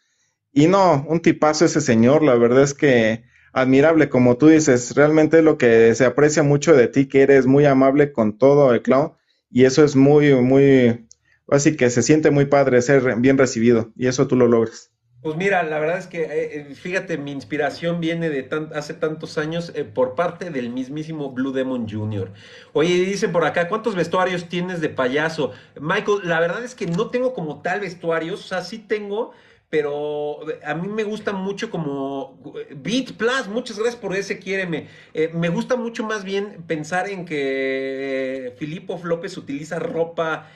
Y no, un tipazo ese señor, la verdad es que admirable, como tú dices. Realmente es lo que se aprecia mucho de ti, que eres muy amable con todo el clown. Y eso es muy, muy, así que se siente muy padre ser bien recibido, y eso tú lo logras. Pues mira, la verdad es que, fíjate, mi inspiración viene de hace tantos años por parte del mismísimo Blue Demon Jr. Oye, dicen por acá, ¿cuántos vestuarios tienes de payaso? Michael, la verdad es que no tengo como tal vestuarios, o sea, sí tengo, pero a mí me gusta mucho como... Beat Plus, muchas gracias por ese quiéreme. Me gusta mucho más bien pensar en que Filipo Flópez utiliza ropa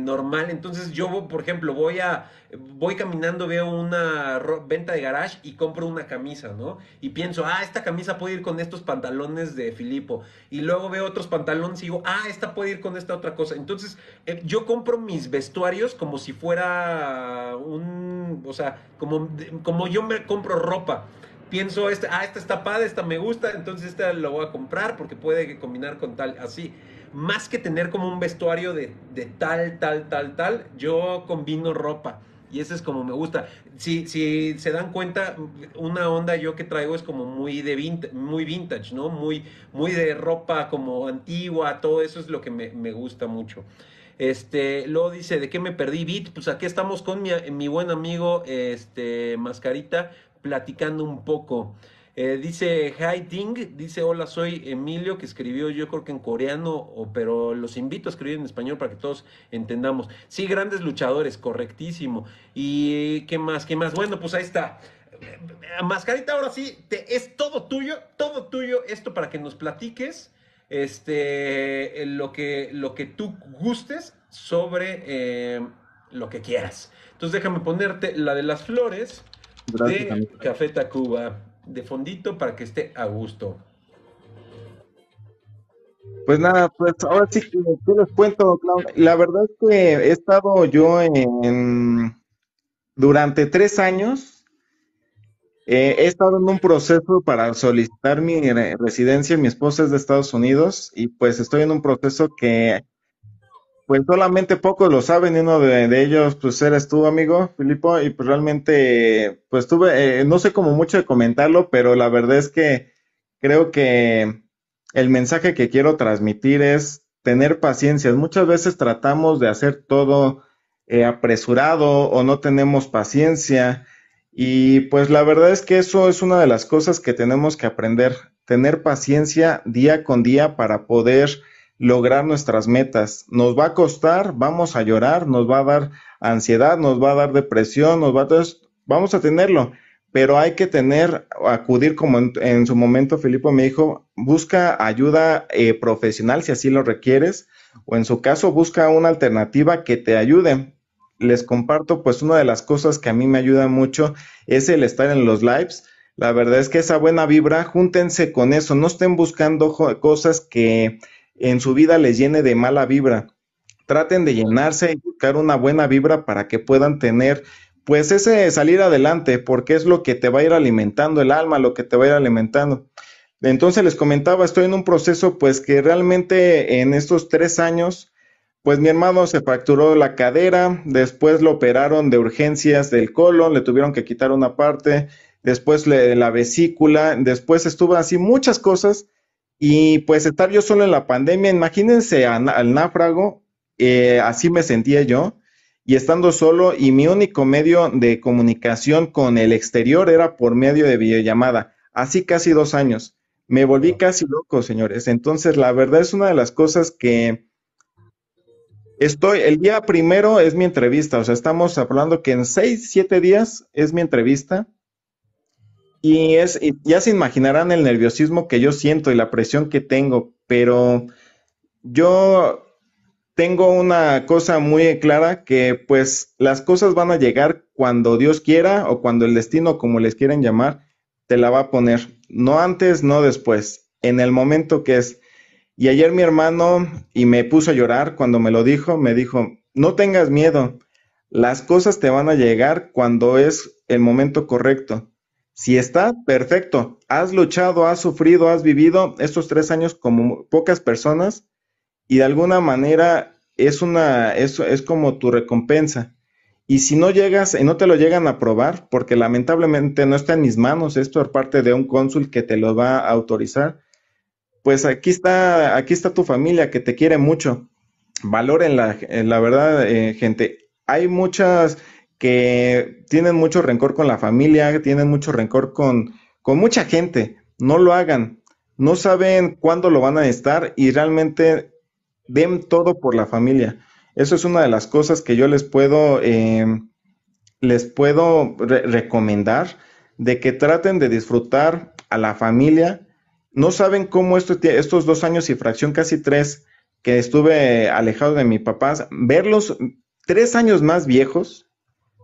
normal. Entonces yo, por ejemplo, voy caminando, veo una venta de garage y compro una camisa, ¿no? Y pienso, esta camisa puede ir con estos pantalones de Filipo. Y luego veo otros pantalones y digo, esta puede ir con esta otra cosa. Entonces yo compro mis vestuarios como si fuera o sea, como yo me compro ropa. Pienso, esta está padre, esta me gusta, entonces esta la voy a comprar porque puede combinar con tal, así. Más que tener como un vestuario de tal, yo combino ropa. Y ese es como me gusta. Si se dan cuenta, una onda yo que traigo es como muy muy vintage, ¿no? Muy, muy de ropa como antigua, todo eso es lo que me gusta mucho. Luego dice, ¿de qué me perdí, Bit? Pues aquí estamos con mi buen amigo Mascarita, platicando un poco. Dice Hi Ding, dice hola, soy Emilio, que escribió yo creo que en coreano, pero los invito a escribir en español para que todos entendamos. Sí, grandes luchadores, correctísimo. ¿Y qué más? ¿Qué más? Bueno, pues ahí está. Mascarita, ahora sí, es todo tuyo esto para que nos platiques lo que tú gustes sobre lo que quieras. Entonces déjame ponerte la de las flores. Gracias, de también. Café Tacuba. De fondito para que esté a gusto. Pues nada, pues ahora sí que les cuento, Claudia. La verdad es que he estado yo durante 3 años, he estado en un proceso para solicitar mi residencia. Mi esposa es de Estados Unidos y pues estoy en un proceso que pues solamente pocos lo saben, y uno de ellos pues eres tú, amigo Filipo, y pues realmente pues tuve, no sé cómo mucho de comentarlo, pero la verdad es que creo que el mensaje que quiero transmitir es tener paciencia. Muchas veces tratamos de hacer todo apresurado o no tenemos paciencia, y pues la verdad es que eso es una de las cosas que tenemos que aprender, tener paciencia día con día para poder lograr nuestras metas. Nos va a costar, vamos a llorar, nos va a dar ansiedad, nos va a dar depresión, vamos a tenerlo, pero hay que acudir, como en su momento Filipo me dijo, busca ayuda profesional si así lo requieres, o en su caso busca una alternativa que te ayude. Les comparto, pues una de las cosas que a mí me ayuda mucho es el estar en los lives. La verdad es que esa buena vibra, júntense con eso, no estén buscando cosas que en su vida les llene de mala vibra. Traten de llenarse y buscar una buena vibra para que puedan tener pues ese salir adelante, porque es lo que te va a ir alimentando el alma, lo que te va a ir alimentando. Entonces les comentaba, estoy en un proceso pues que realmente en estos 3 años, pues mi hermano se fracturó la cadera, después lo operaron de urgencias del colon, le tuvieron que quitar una parte, después la vesícula, después estuvo así muchas cosas. Y pues estar yo solo en la pandemia, imagínense al náufrago, así me sentía yo, y estando solo, y mi único medio de comunicación con el exterior era por medio de videollamada. Así casi 2 años. Me volví casi loco, señores. Entonces, la verdad es una de las cosas que el día primero es mi entrevista, o sea, estamos hablando que en 6, 7 días es mi entrevista. Y ya se imaginarán el nerviosismo que yo siento y la presión que tengo, pero yo tengo una cosa muy clara, que pues las cosas van a llegar cuando Dios quiera, o cuando el destino, como les quieran llamar, te la va a poner. No antes, no después, en el momento que es. Y ayer mi hermano, y me puso a llorar cuando me lo dijo, me dijo, no tengas miedo, las cosas te van a llegar cuando es el momento correcto. Si está, perfecto, has luchado, has sufrido, has vivido estos 3 años como pocas personas, y de alguna manera es como tu recompensa. Y si no llegas, no te lo llegan a aprobar, porque lamentablemente no está en mis manos, esto es parte de un cónsul que te lo va a autorizar, pues aquí está tu familia que te quiere mucho. Valórenla, la verdad, gente. Hay muchas que tienen mucho rencor con la familia, tienen mucho rencor con mucha gente. No lo hagan, no saben cuándo lo van a necesitar, y realmente den todo por la familia. Eso es una de las cosas que yo les puedo recomendar, de que traten de disfrutar a la familia. No saben cómo estos 2 años y fracción, casi 3, que estuve alejado de mis papás, verlos 3 años más viejos,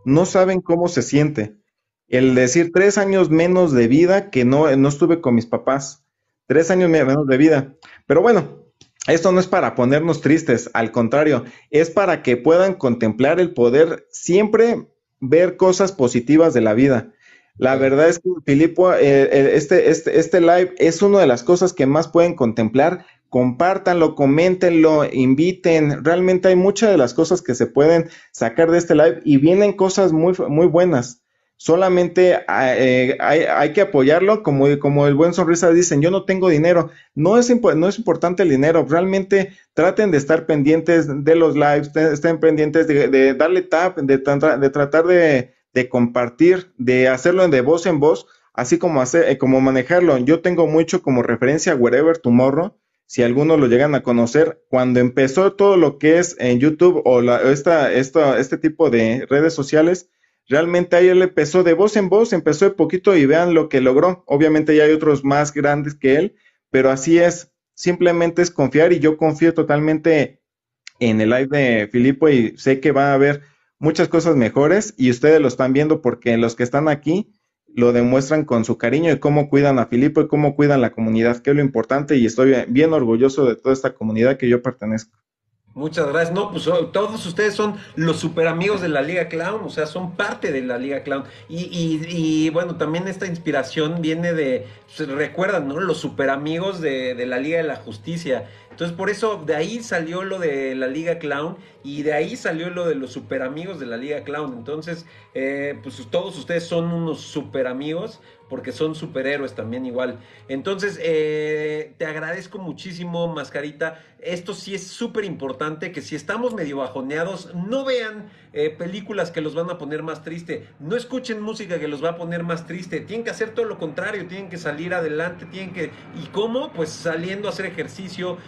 no saben cómo se siente. El decir 3 años menos de vida, que no estuve con mis papás. 3 años menos de vida. Pero bueno, esto no es para ponernos tristes, al contrario, es para que puedan contemplar el poder siempre ver cosas positivas de la vida. La verdad es que, Filipo, este live es una de las cosas que más pueden contemplar. Compártanlo, coméntenlo, inviten. Realmente hay muchas de las cosas que se pueden sacar de este live, y vienen cosas muy, muy buenas. solamente hay que apoyarlo, como el buen Sonrisa dicen, yo no tengo dinero, no es importante el dinero, realmente traten de estar pendientes de los lives, estén pendientes de darle tap, de tratar de compartir, de hacerlo de voz en voz, así como, como manejarlo. Yo tengo mucho como referencia Wherever Tomorrow, si algunos lo llegan a conocer, cuando empezó todo lo que es en YouTube o este tipo de redes sociales, realmente ahí él empezó de voz en voz, empezó de poquito y vean lo que logró. Obviamente ya hay otros más grandes que él, pero así es, simplemente es confiar y yo confío totalmente en el live de Filipo y sé que va a haber muchas cosas mejores y ustedes lo están viendo porque los que están aquí lo demuestran con su cariño y cómo cuidan a Filipo y cómo cuidan la comunidad, que es lo importante y estoy bien orgulloso de toda esta comunidad que yo pertenezco. Muchas gracias. No, pues todos ustedes son los super amigos de la Liga Clown, o sea, son parte de la Liga Clown. Y bueno, también esta inspiración viene de, recuerdan, ¿no? Los super amigos de la Liga de la Justicia. Entonces, por eso, de ahí salió lo de la Liga Clown y de ahí salió lo de los super amigos de la Liga Clown. Entonces, pues todos ustedes son unos super amigos, porque son superhéroes también igual. Entonces, te agradezco muchísimo, Mascarita. Esto sí es súper importante, que si estamos medio bajoneados, no vean películas que los van a poner más triste, no escuchen música que los va a poner más triste, tienen que hacer todo lo contrario, tienen que salir adelante, tienen que... ¿Y cómo? Pues saliendo a hacer ejercicio,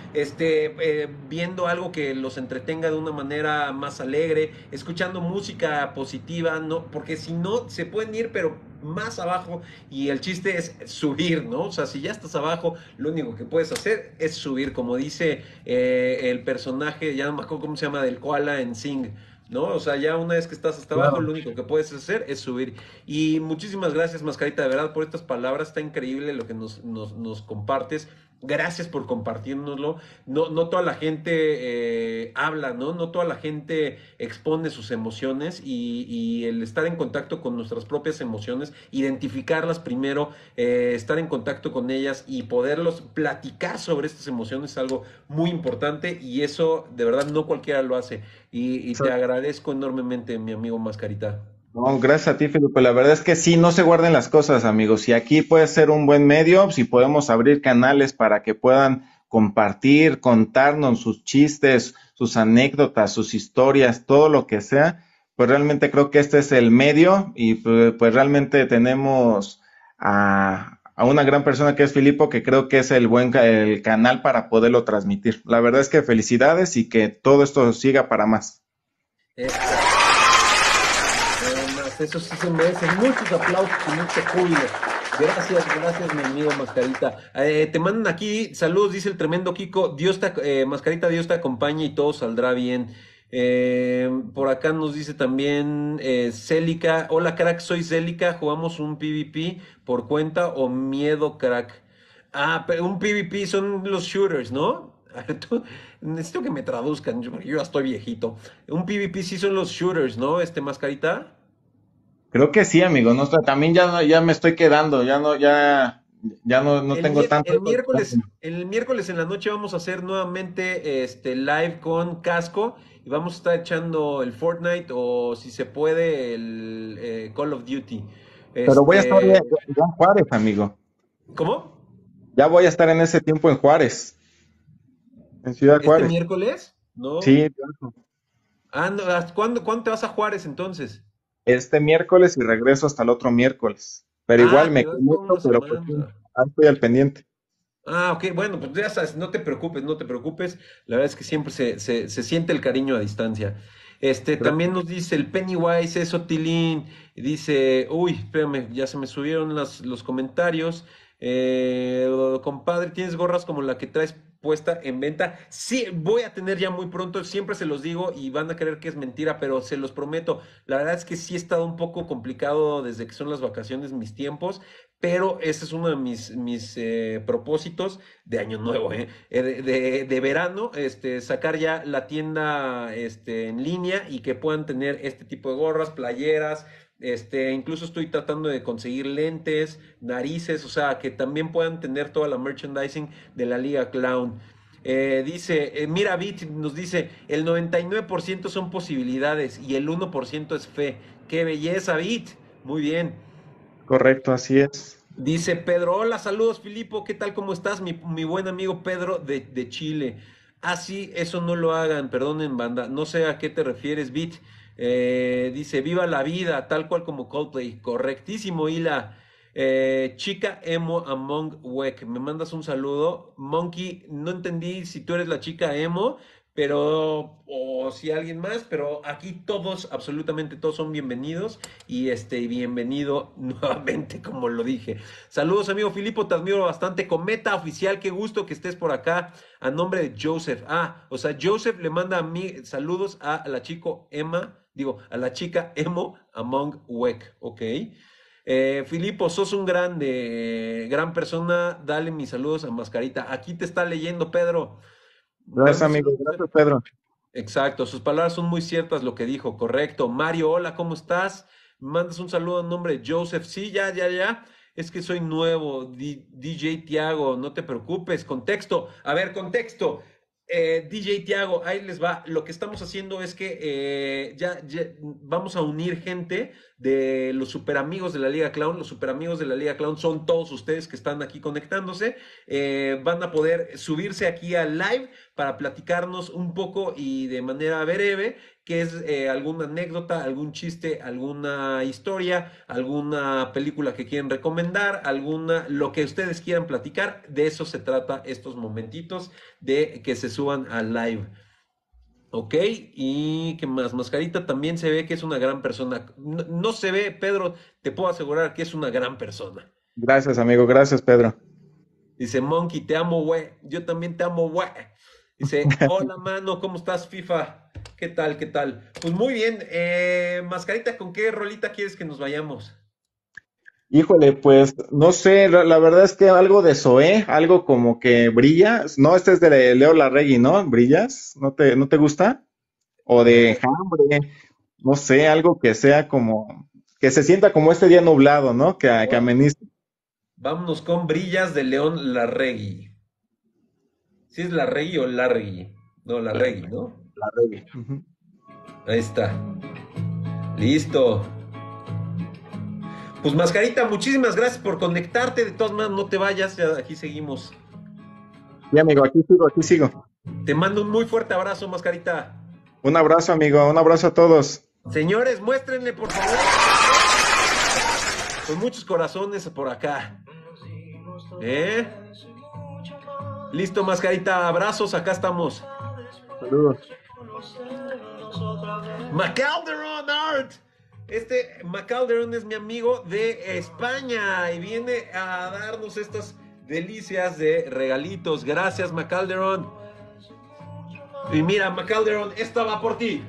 viendo algo que los entretenga de una manera más alegre, escuchando música positiva, no, porque si no, se pueden ir, pero... más abajo, y el chiste es subir, ¿no? O sea, si ya estás abajo, lo único que puedes hacer es subir, como dice el personaje, ya no me acuerdo cómo se llama, del koala en Sing, ¿no? O sea, ya una vez que estás hasta abajo, lo único que puedes hacer es subir. Y muchísimas gracias, Mascarita, de verdad, por estas palabras, está increíble lo que nos compartes. Gracias por compartirnoslo. No toda la gente habla, ¿no? No toda la gente expone sus emociones y el estar en contacto con nuestras propias emociones, identificarlas primero, estar en contacto con ellas y poderlos platicar sobre estas emociones es algo muy importante y eso de verdad no cualquiera lo hace. Y te agradezco enormemente, mi amigo Mascarita. No, gracias a ti, Filipo. La verdad es que sí, no se guarden las cosas, amigos. Si aquí puede ser un buen medio, si podemos abrir canales para que puedan compartir, contarnos sus chistes, sus anécdotas, sus historias, todo lo que sea, pues realmente creo que este es el medio y pues realmente tenemos a una gran persona que es Filipo, que creo que es el canal para poderlo transmitir. La verdad es que felicidades y que todo esto siga para más. Eso sí se merece muchos aplausos y mucho júbilo. Gracias, mi amigo Mascarita. Te mandan aquí saludos, dice el tremendo Kiko. Mascarita, Dios te acompañe y todo saldrá bien. Por acá nos dice también Célica. Hola, crack, soy Célica. ¿Jugamos un PvP por cuenta o miedo, crack? Ah, pero un PvP son los shooters, ¿no? A ver, necesito que me traduzcan, yo ya estoy viejito. Un PvP sí son los shooters, ¿no? Mascarita. Creo que sí, amigo. No, también ya me estoy quedando, ya no tengo tanto. El miércoles en la noche vamos a hacer nuevamente live con Casco y vamos a estar echando el Fortnite o si se puede el Call of Duty. Pero voy a estar en Juárez, amigo. ¿Cómo? Ya voy a estar en ese tiempo en Juárez, en Ciudad Juárez. ¿Este miércoles? No. Sí. Claro. Ah, no, ¿cuándo te vas a Juárez entonces? Este miércoles y regreso hasta el otro miércoles. Pero igual me quedo, pero pues, estoy al pendiente. Ah, ok, bueno, pues ya sabes, no te preocupes. La verdad es que siempre se siente el cariño a distancia. También nos dice el Pennywise, eso, Tilín. Dice, uy, espérame, ya se me subieron los comentarios. Compadre, ¿tienes gorras como la que traes puesta en venta? Sí, voy a tener ya muy pronto, siempre se los digo y van a creer que es mentira, pero se los prometo, la verdad es que sí he estado un poco complicado desde que son las vacaciones, mis tiempos, pero ese es uno de mis propósitos de año nuevo, de verano, sacar ya la tienda en línea y que puedan tener este tipo de gorras, playeras, incluso estoy tratando de conseguir lentes, narices, o sea, que también puedan tener toda la merchandising de la Liga Clown. Dice, mira, Bit nos dice, el 99% son posibilidades y el 1% es fe. ¡Qué belleza, Bit! Muy bien. Correcto, así es. Dice Pedro, hola, saludos Filipo, ¿qué tal? ¿Cómo estás? Mi buen amigo Pedro de Chile. Ah, sí, eso no lo hagan, perdonen banda, no sé a qué te refieres, Bit. Dice, viva la vida, tal cual como Coldplay. Correctísimo, Hila. Chica emo among weck, me mandas un saludo. Monkey, no entendí si tú eres la chica emo, pero o si alguien más, pero aquí todos, absolutamente todos son bienvenidos y bienvenido nuevamente, como lo dije. Saludos amigo Filipo, te admiro bastante. Cometa oficial, qué gusto que estés por acá. A nombre de Joseph, Joseph le manda a mí saludos a la a la chica emo among weck, ok. Filipo, sos un gran persona, dale mis saludos a Mascarita, aquí te está leyendo Pedro. Gracias amigo, gracias Pedro. Exacto, sus palabras son muy ciertas lo que dijo, correcto. Mario, hola, ¿cómo estás? Mandas un saludo en nombre de Joseph, sí, ya, es que soy nuevo, DJ Tiago, no te preocupes, contexto, a ver, contexto. DJ Tiago, ahí les va. Lo que estamos haciendo es que ya vamos a unir gente de los superamigos de la Liga Clown. Los superamigos de la Liga Clown son todos ustedes que están aquí conectándose. Van a poder subirse aquí al live para platicarnos un poco y de manera breve qué es alguna anécdota, algún chiste, alguna historia, alguna película que quieren recomendar, lo que ustedes quieran platicar. De eso se trata estos momentitos, de que se suban al live. Ok, y qué más, Mascarita también se ve que es una gran persona. No, no se ve, Pedro, te puedo asegurar que es una gran persona. Gracias, amigo, gracias, Pedro. Dice, Monkey, te amo, güey. Yo también te amo, güey. Dice, hola, mano, ¿cómo estás, FIFA? ¿Qué tal, qué tal? Pues muy bien, Mascarita, ¿con qué rolita quieres que nos vayamos? Híjole, pues, no sé, la verdad es que algo de Zoé, algo como que brillas, no, este es de Leo Larregui, ¿no? Brillas, ¿no te gusta? O de Hambre, no sé, algo que sea como, que se sienta como este día nublado, ¿no? Que amenice. Vámonos con Brillas de León Larregui. ¿Sí es Larregui o Larregui? No, Larregui, ¿no? Larregui. Uh-huh. Ahí está. Listo. Pues Mascarita, muchísimas gracias por conectarte. De todas maneras, no te vayas, aquí seguimos. Sí, amigo, aquí sigo. Te mando un muy fuerte abrazo, Mascarita. Un abrazo, amigo, un abrazo a todos. Señores, muéstrenle, por favor. Con muchos corazones por acá. Listo, Mascarita, abrazos, acá estamos. Saludos. Macalderón Art. Macalderón es mi amigo de España y viene a darnos estas delicias de regalitos. Gracias, Macalderón. Y mira, Macalderón, esta va por ti.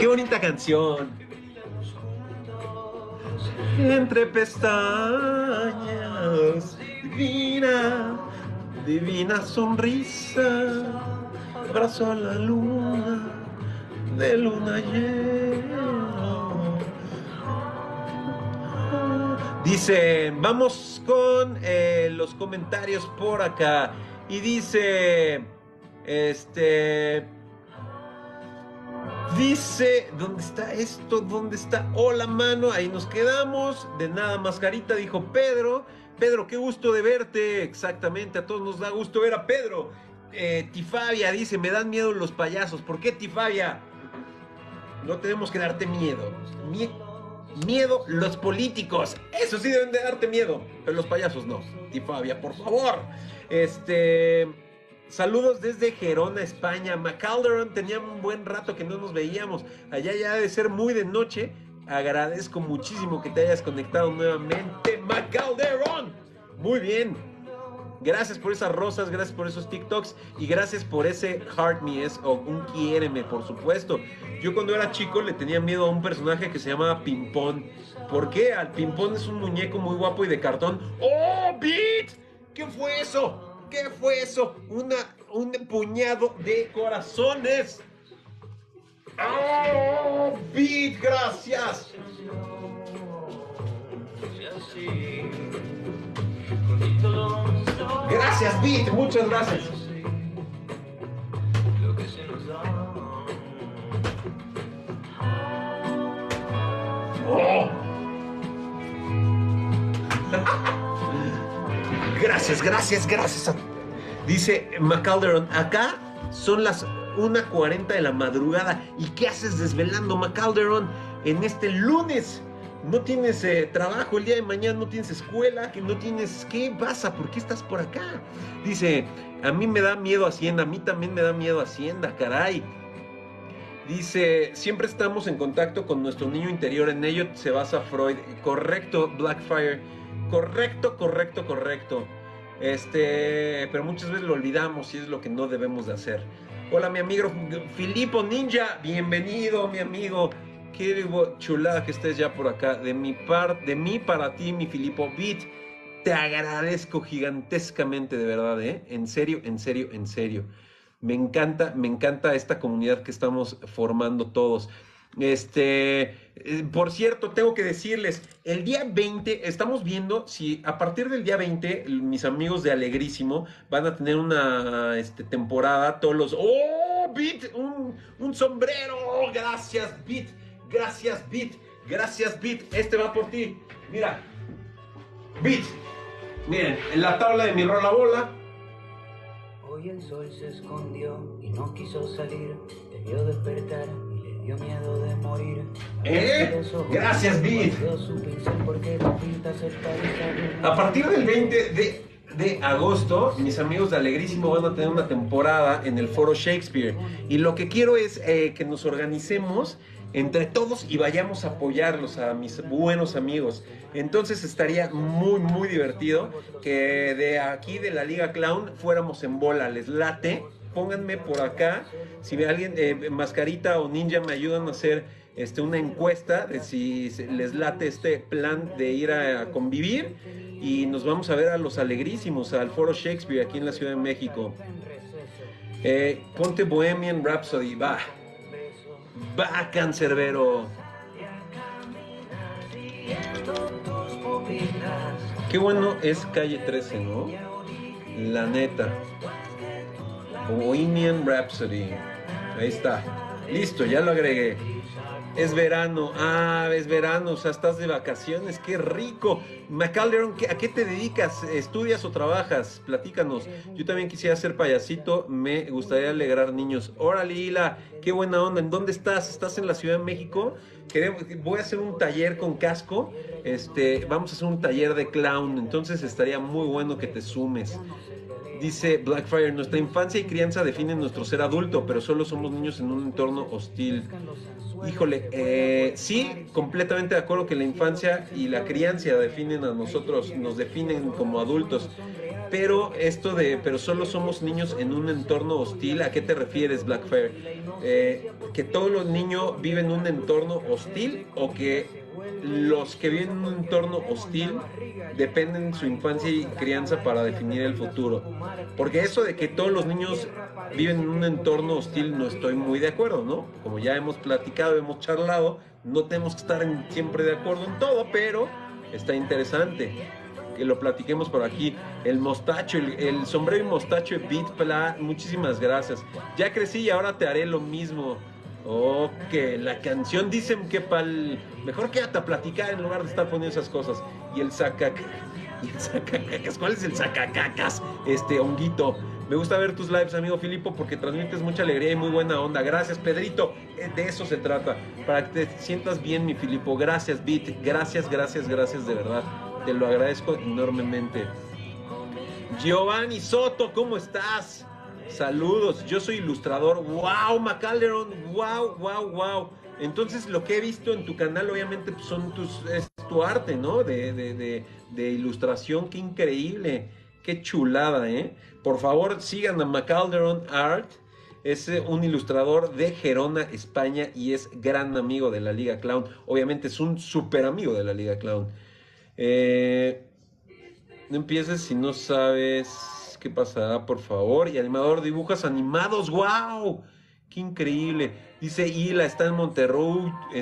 Qué bonita canción. Entre pestañas, divina sonrisa, abrazo a la luna de luna llena. Dicen, vamos con los comentarios por acá. Y dice, dice, ¿dónde está esto? ¿Dónde está? Hola, mano, ahí nos quedamos. De nada, Mascarita, dijo Pedro. Pedro, qué gusto de verte. Exactamente, a todos nos da gusto ver a Pedro. Tifabia dice, me dan miedo los payasos. ¿Por qué, Tifabia? No tenemos que darte miedo. Miedo los políticos. Eso sí deben de darte miedo, pero los payasos no. Tifabia, por favor. Saludos desde Gerona, España. Macalderón, tenía un buen rato que no nos veíamos. Allá ya debe ser muy de noche. Agradezco muchísimo que te hayas conectado nuevamente, Macalderón. Muy bien. Gracias por esas rosas, gracias por esos TikToks y gracias por ese Heart Me o un Quiéreme, por supuesto. Yo cuando era chico le tenía miedo a un personaje que se llamaba Pimpón. ¿Por qué? Al Pimpón es un muñeco muy guapo y de cartón. ¡Oh, Beat! ¿Qué fue eso? ¿Qué fue eso? Un puñado de corazones. ¡Oh, Beat! ¡Gracias! Gracias, Beat, muchas gracias. Oh. Gracias, gracias, gracias. Dice McAlderon, acá son las 1:40 de la madrugada. ¿Y qué haces desvelando, McAlderon, en este lunes? No tienes trabajo el día de mañana, no tienes escuela, que no tienes... ¿Qué pasa? ¿Por qué estás por acá? Dice, a mí me da miedo Hacienda, a mí también me da miedo Hacienda, caray. Dice, siempre estamos en contacto con nuestro niño interior, en ello se basa Freud. Correcto, Blackfire, correcto, correcto, correcto. Pero muchas veces lo olvidamos y es lo que no debemos de hacer. Hola, mi amigo Filipo Ninja, bienvenido, mi amigo. Qué chulada que estés ya por acá. De mí para ti, mi Filipo Beat. Te agradezco gigantescamente, de verdad, ¿eh? En serio, en serio, en serio. Me encanta esta comunidad que estamos formando todos. Por cierto, tengo que decirles, el día 20, estamos viendo si a partir del día 20, mis amigos de Alegrísimo van a tener una temporada, todos los... ¡Oh, Beat! Un sombrero. ¡Oh, gracias, Beat! Gracias, Beat. Gracias, Beat. Va por ti. Mira. Beat. Miren, en la tabla de mi rola bola. Hoy el sol se escondió y no quiso salir. Te vio despertar y le dio miedo de morir. Gracias, Beat. A partir del 20 de agosto, mis amigos de Alegrísimo van a tener una temporada en el Foro Shakespeare. Y lo que quiero es que nos organicemos entre todos y vayamos a apoyarlos, a mis buenos amigos. Entonces estaría muy, muy divertido que de aquí, de la Liga Clown, fuéramos en bola. Les late, pónganme por acá. Si alguien, Mascarita o Ninja, me ayudan a hacer una encuesta de si les late este plan de ir a convivir. Y nos vamos a ver a los Alegrísimos, al Foro Shakespeare, aquí en la Ciudad de México. Ponte Bohemian Rhapsody, va. ¡Va, Canserbero! Qué bueno es Calle 13, ¿no? La neta. Bohemian Rhapsody. Ahí está. Listo, ya lo agregué. Es verano. Ah, es verano. O sea, estás de vacaciones. ¡Qué rico! McAlderon, ¿a qué te dedicas? ¿Estudias o trabajas? Platícanos. Yo también quisiera ser payasito. Me gustaría alegrar niños. ¡Órale, Hila! ¡Qué buena onda! ¿En dónde estás? ¿Estás en la Ciudad de México? Voy a hacer un taller con casco. Vamos a hacer un taller de clown. Entonces estaría muy bueno que te sumes. Dice Blackfire, nuestra infancia y crianza definen nuestro ser adulto, pero solo somos niños en un entorno hostil. Híjole, sí, completamente de acuerdo que la infancia y la crianza definen a nosotros, nos definen como adultos. Pero esto de, pero solo somos niños en un entorno hostil, ¿a qué te refieres, Blackfire? ¿Que todos los niños viven en un entorno hostil o que... los que viven en un entorno hostil dependen de su infancia y crianza para definir el futuro? Porque eso de que todos los niños viven en un entorno hostil no estoy muy de acuerdo, ¿no? Como ya hemos platicado, hemos charlado, no tenemos que estar siempre de acuerdo en todo, pero está interesante que lo platiquemos por aquí. El mostacho, el sombrero y mostacho de Beat Pla, muchísimas gracias. Ya crecí y ahora te haré lo mismo. Ok, la canción dicen que pal... Mejor quédate a platicar en lugar de estar poniendo esas cosas. Y el sacacacas. ¿Cuál es el sacacacas? Honguito. Me gusta ver tus lives, amigo Filipo, porque transmites mucha alegría y muy buena onda. Gracias, Pedrito. De eso se trata. Para que te sientas bien, mi Filipo. Gracias, Beat. Gracias, gracias, gracias, de verdad. Te lo agradezco enormemente. Giovanni Soto, ¿cómo estás? Saludos, yo soy ilustrador. ¡Wow, McAlderon! ¡Wow, wow, wow! Entonces, lo que he visto en tu canal, obviamente, pues, es tu arte, ¿no? De ilustración. ¡Qué increíble! ¡Qué chulada, eh! Por favor, sigan a McAlderon Art. Es un ilustrador de Gerona, España, y es gran amigo de la Liga Clown. Obviamente, es un súper amigo de la Liga Clown. No empieces si no sabes... ¿Qué pasará, por favor? Y animador, dibujos animados, ¡wow! ¡Qué increíble! Dice Hila, está en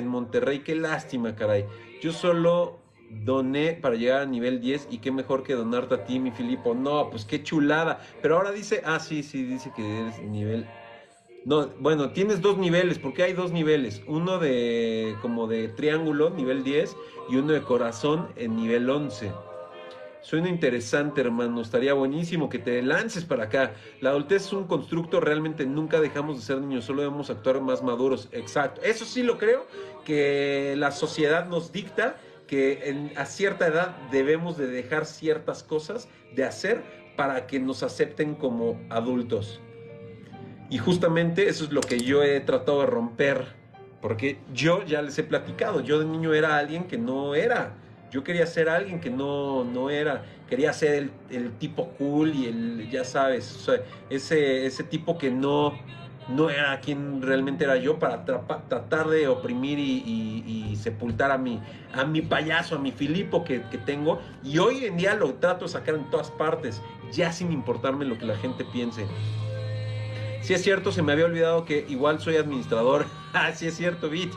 Monterrey, qué lástima, caray. Yo solo doné para llegar a nivel 10 y qué mejor que donarte a ti, mi Filipo. No, pues qué chulada. Pero ahora dice, ah, sí, sí, dice que eres nivel... No, bueno, tienes dos niveles, porque hay dos niveles. Uno de como de triángulo, nivel 10, y uno de corazón en nivel 11. Suena interesante, hermano. Estaría buenísimo que te lances para acá. La adultez es un constructo. Realmente nunca dejamos de ser niños. Solo debemos actuar más maduros. Exacto. Eso sí lo creo, que la sociedad nos dicta que a cierta edad debemos de dejar ciertas cosas de hacer para que nos acepten como adultos. Y justamente eso es lo que yo he tratado de romper. Porque yo ya les he platicado. Yo de niño era alguien que no era. Yo quería ser alguien que no era. Quería ser el tipo cool y el, ya sabes, o sea, ese tipo que no era quien realmente era yo, para tratar de oprimir y sepultar a mi payaso, a mi Filipo que tengo. Y hoy en día lo trato de sacar en todas partes, ya sin importarme lo que la gente piense. Sí es cierto, se me había olvidado que igual soy administrador. Sí es cierto, Bit.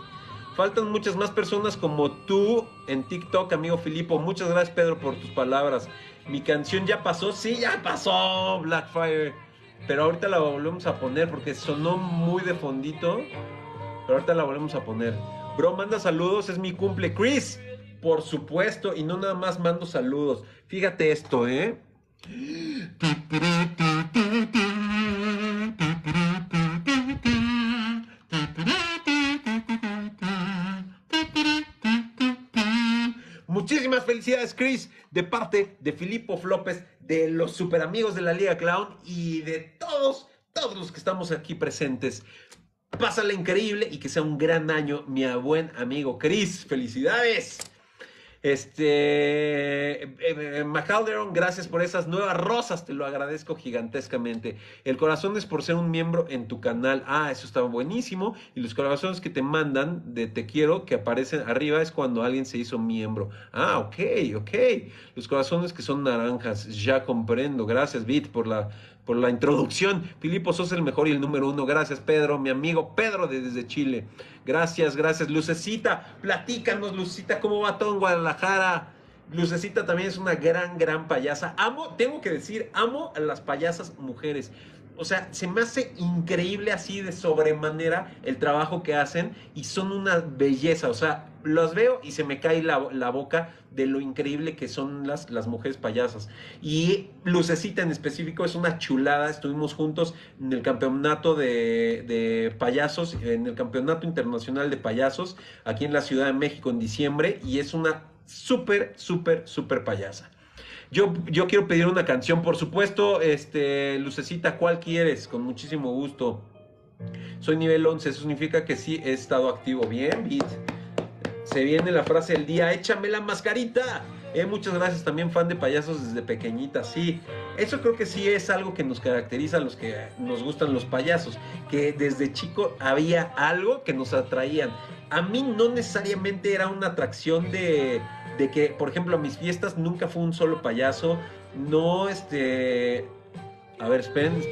Faltan muchas más personas como tú en TikTok, amigo Filipo. Muchas gracias, Pedro, por tus palabras. Mi canción ya pasó. Sí, ya pasó, Blackfire. Pero ahorita la volvemos a poner porque sonó muy de fondito. Pero ahorita la volvemos a poner. Bro, manda saludos. Es mi cumple. Chris, por supuesto. Y no nada más mando saludos. Fíjate esto, ¿eh? Muchísimas felicidades, Chris, de parte de Filipo Flópez, de los super amigos de la Liga Clown y de todos los que estamos aquí presentes. Pásala increíble y que sea un gran año, mi buen amigo Chris. ¡Felicidades! Macalderon, gracias por esas nuevas rosas, te lo agradezco gigantescamente. El corazón es por ser un miembro en tu canal. Ah, eso está buenísimo. Y los corazones que te mandan de te quiero, que aparecen arriba, es cuando alguien se hizo miembro. Ah, ok. Los corazones que son naranjas, ya comprendo. Gracias, Bit, por la introducción. Filipo, sos el mejor y el número uno. Gracias, Pedro, mi amigo Pedro desde Chile. Gracias, Lucecita. Platícanos, Lucecita, ¿cómo va todo en Guadalajara? Lucecita también es una gran payasa. Tengo que decir, amo a las payasas mujeres. O sea, se me hace increíble así de sobremanera el trabajo que hacen y son una belleza. O sea, los veo y se me cae la boca de lo increíble que son las mujeres payasas. Y Lucecita en específico es una chulada. Estuvimos juntos en el campeonato de payasos, en el campeonato internacional de payasos aquí en la Ciudad de México en diciembre, y es una súper payasa. Yo quiero pedir una canción, por supuesto, Lucecita, ¿cuál quieres? Con muchísimo gusto. Soy nivel 11, eso significa que sí he estado activo. Bien, Bit. Se viene la frase del día, échame la mascarita. Muchas gracias, también fan de payasos desde pequeñita, sí. Eso creo que sí es algo que nos caracteriza a los que nos gustan los payasos, que desde chico había algo que nos atraían. A mí no necesariamente era una atracción de que, por ejemplo, a mis fiestas nunca fue un solo payaso. No, a ver, esperen.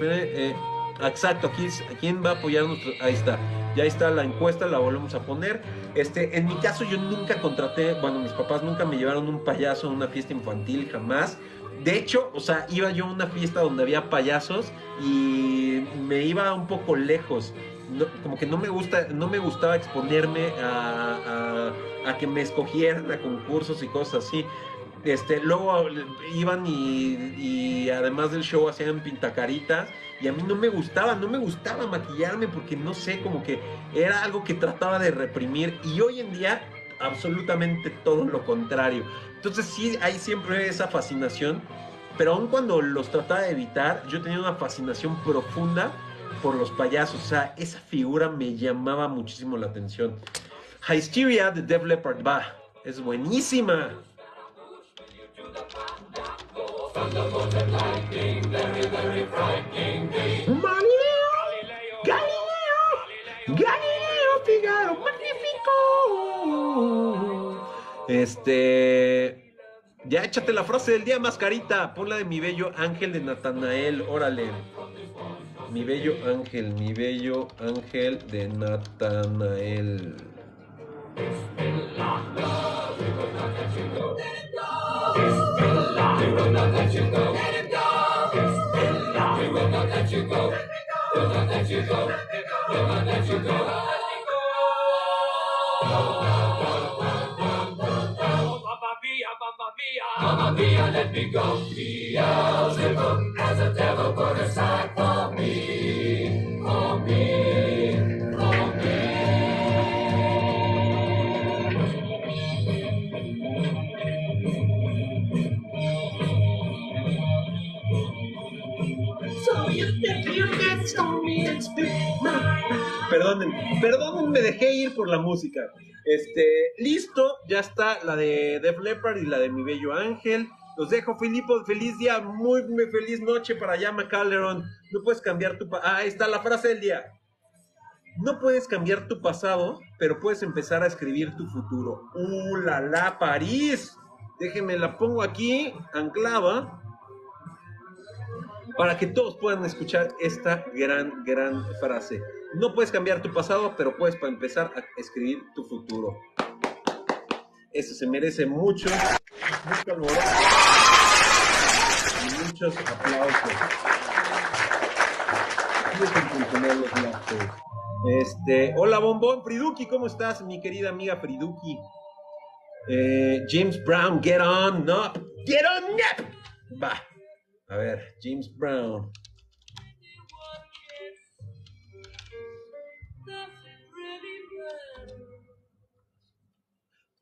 Exacto, ¿a quién va a apoyarnos? Ahí está. Ya está la encuesta, la volvemos a poner. En mi caso yo nunca contraté, bueno, mis papás nunca me llevaron un payaso a una fiesta infantil, jamás. De hecho, o sea, iba yo a una fiesta donde había payasos y me iba un poco lejos. No, como que no me gustaba exponerme a que me escogieran a concursos y cosas así. Luego iban y además del show hacían pintacaritas y a mí no me gustaba maquillarme porque no sé, como que era algo que trataba de reprimir, y hoy en día absolutamente todo lo contrario. Entonces sí hay siempre esa fascinación, pero aun cuando los trataba de evitar, yo tenía una fascinación profunda por los payasos. O sea, esa figura me llamaba muchísimo la atención. Hysteria de Def Leppard, va, es buenísima. Galileo Figaro, magnífico. Ya échate la frase del día, mascarita. Ponla de mi bello ángel de Natanael, órale. Mi bello ángel de Natanael. Mamma Mia, let me go. Beelzebub as a devil put aside for me, for me, for me. So you think you can show me it's big. Perdónenme, me dejé ir por la música. Listo, ya está la de Def Leppard y la de Mi Bello Ángel. Los dejo, Filipo, feliz día, muy feliz noche para allá, Macaleron. No puedes cambiar tu pasado. Ah, ahí está la frase del día. No puedes cambiar tu pasado, pero puedes empezar a escribir tu futuro. ¡La la, París! Déjenme, la pongo aquí, anclada, para que todos puedan escuchar esta gran frase. No puedes cambiar tu pasado, pero puedes empezar a escribir tu futuro. Esto se merece mucho calor y muchos aplausos. Hola, Bombón. Friduki, ¿cómo estás, mi querida amiga Friduki? James Brown, get on up. Get on up. Va. A ver, James Brown.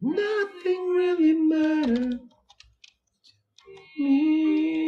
Nothing really matters to me.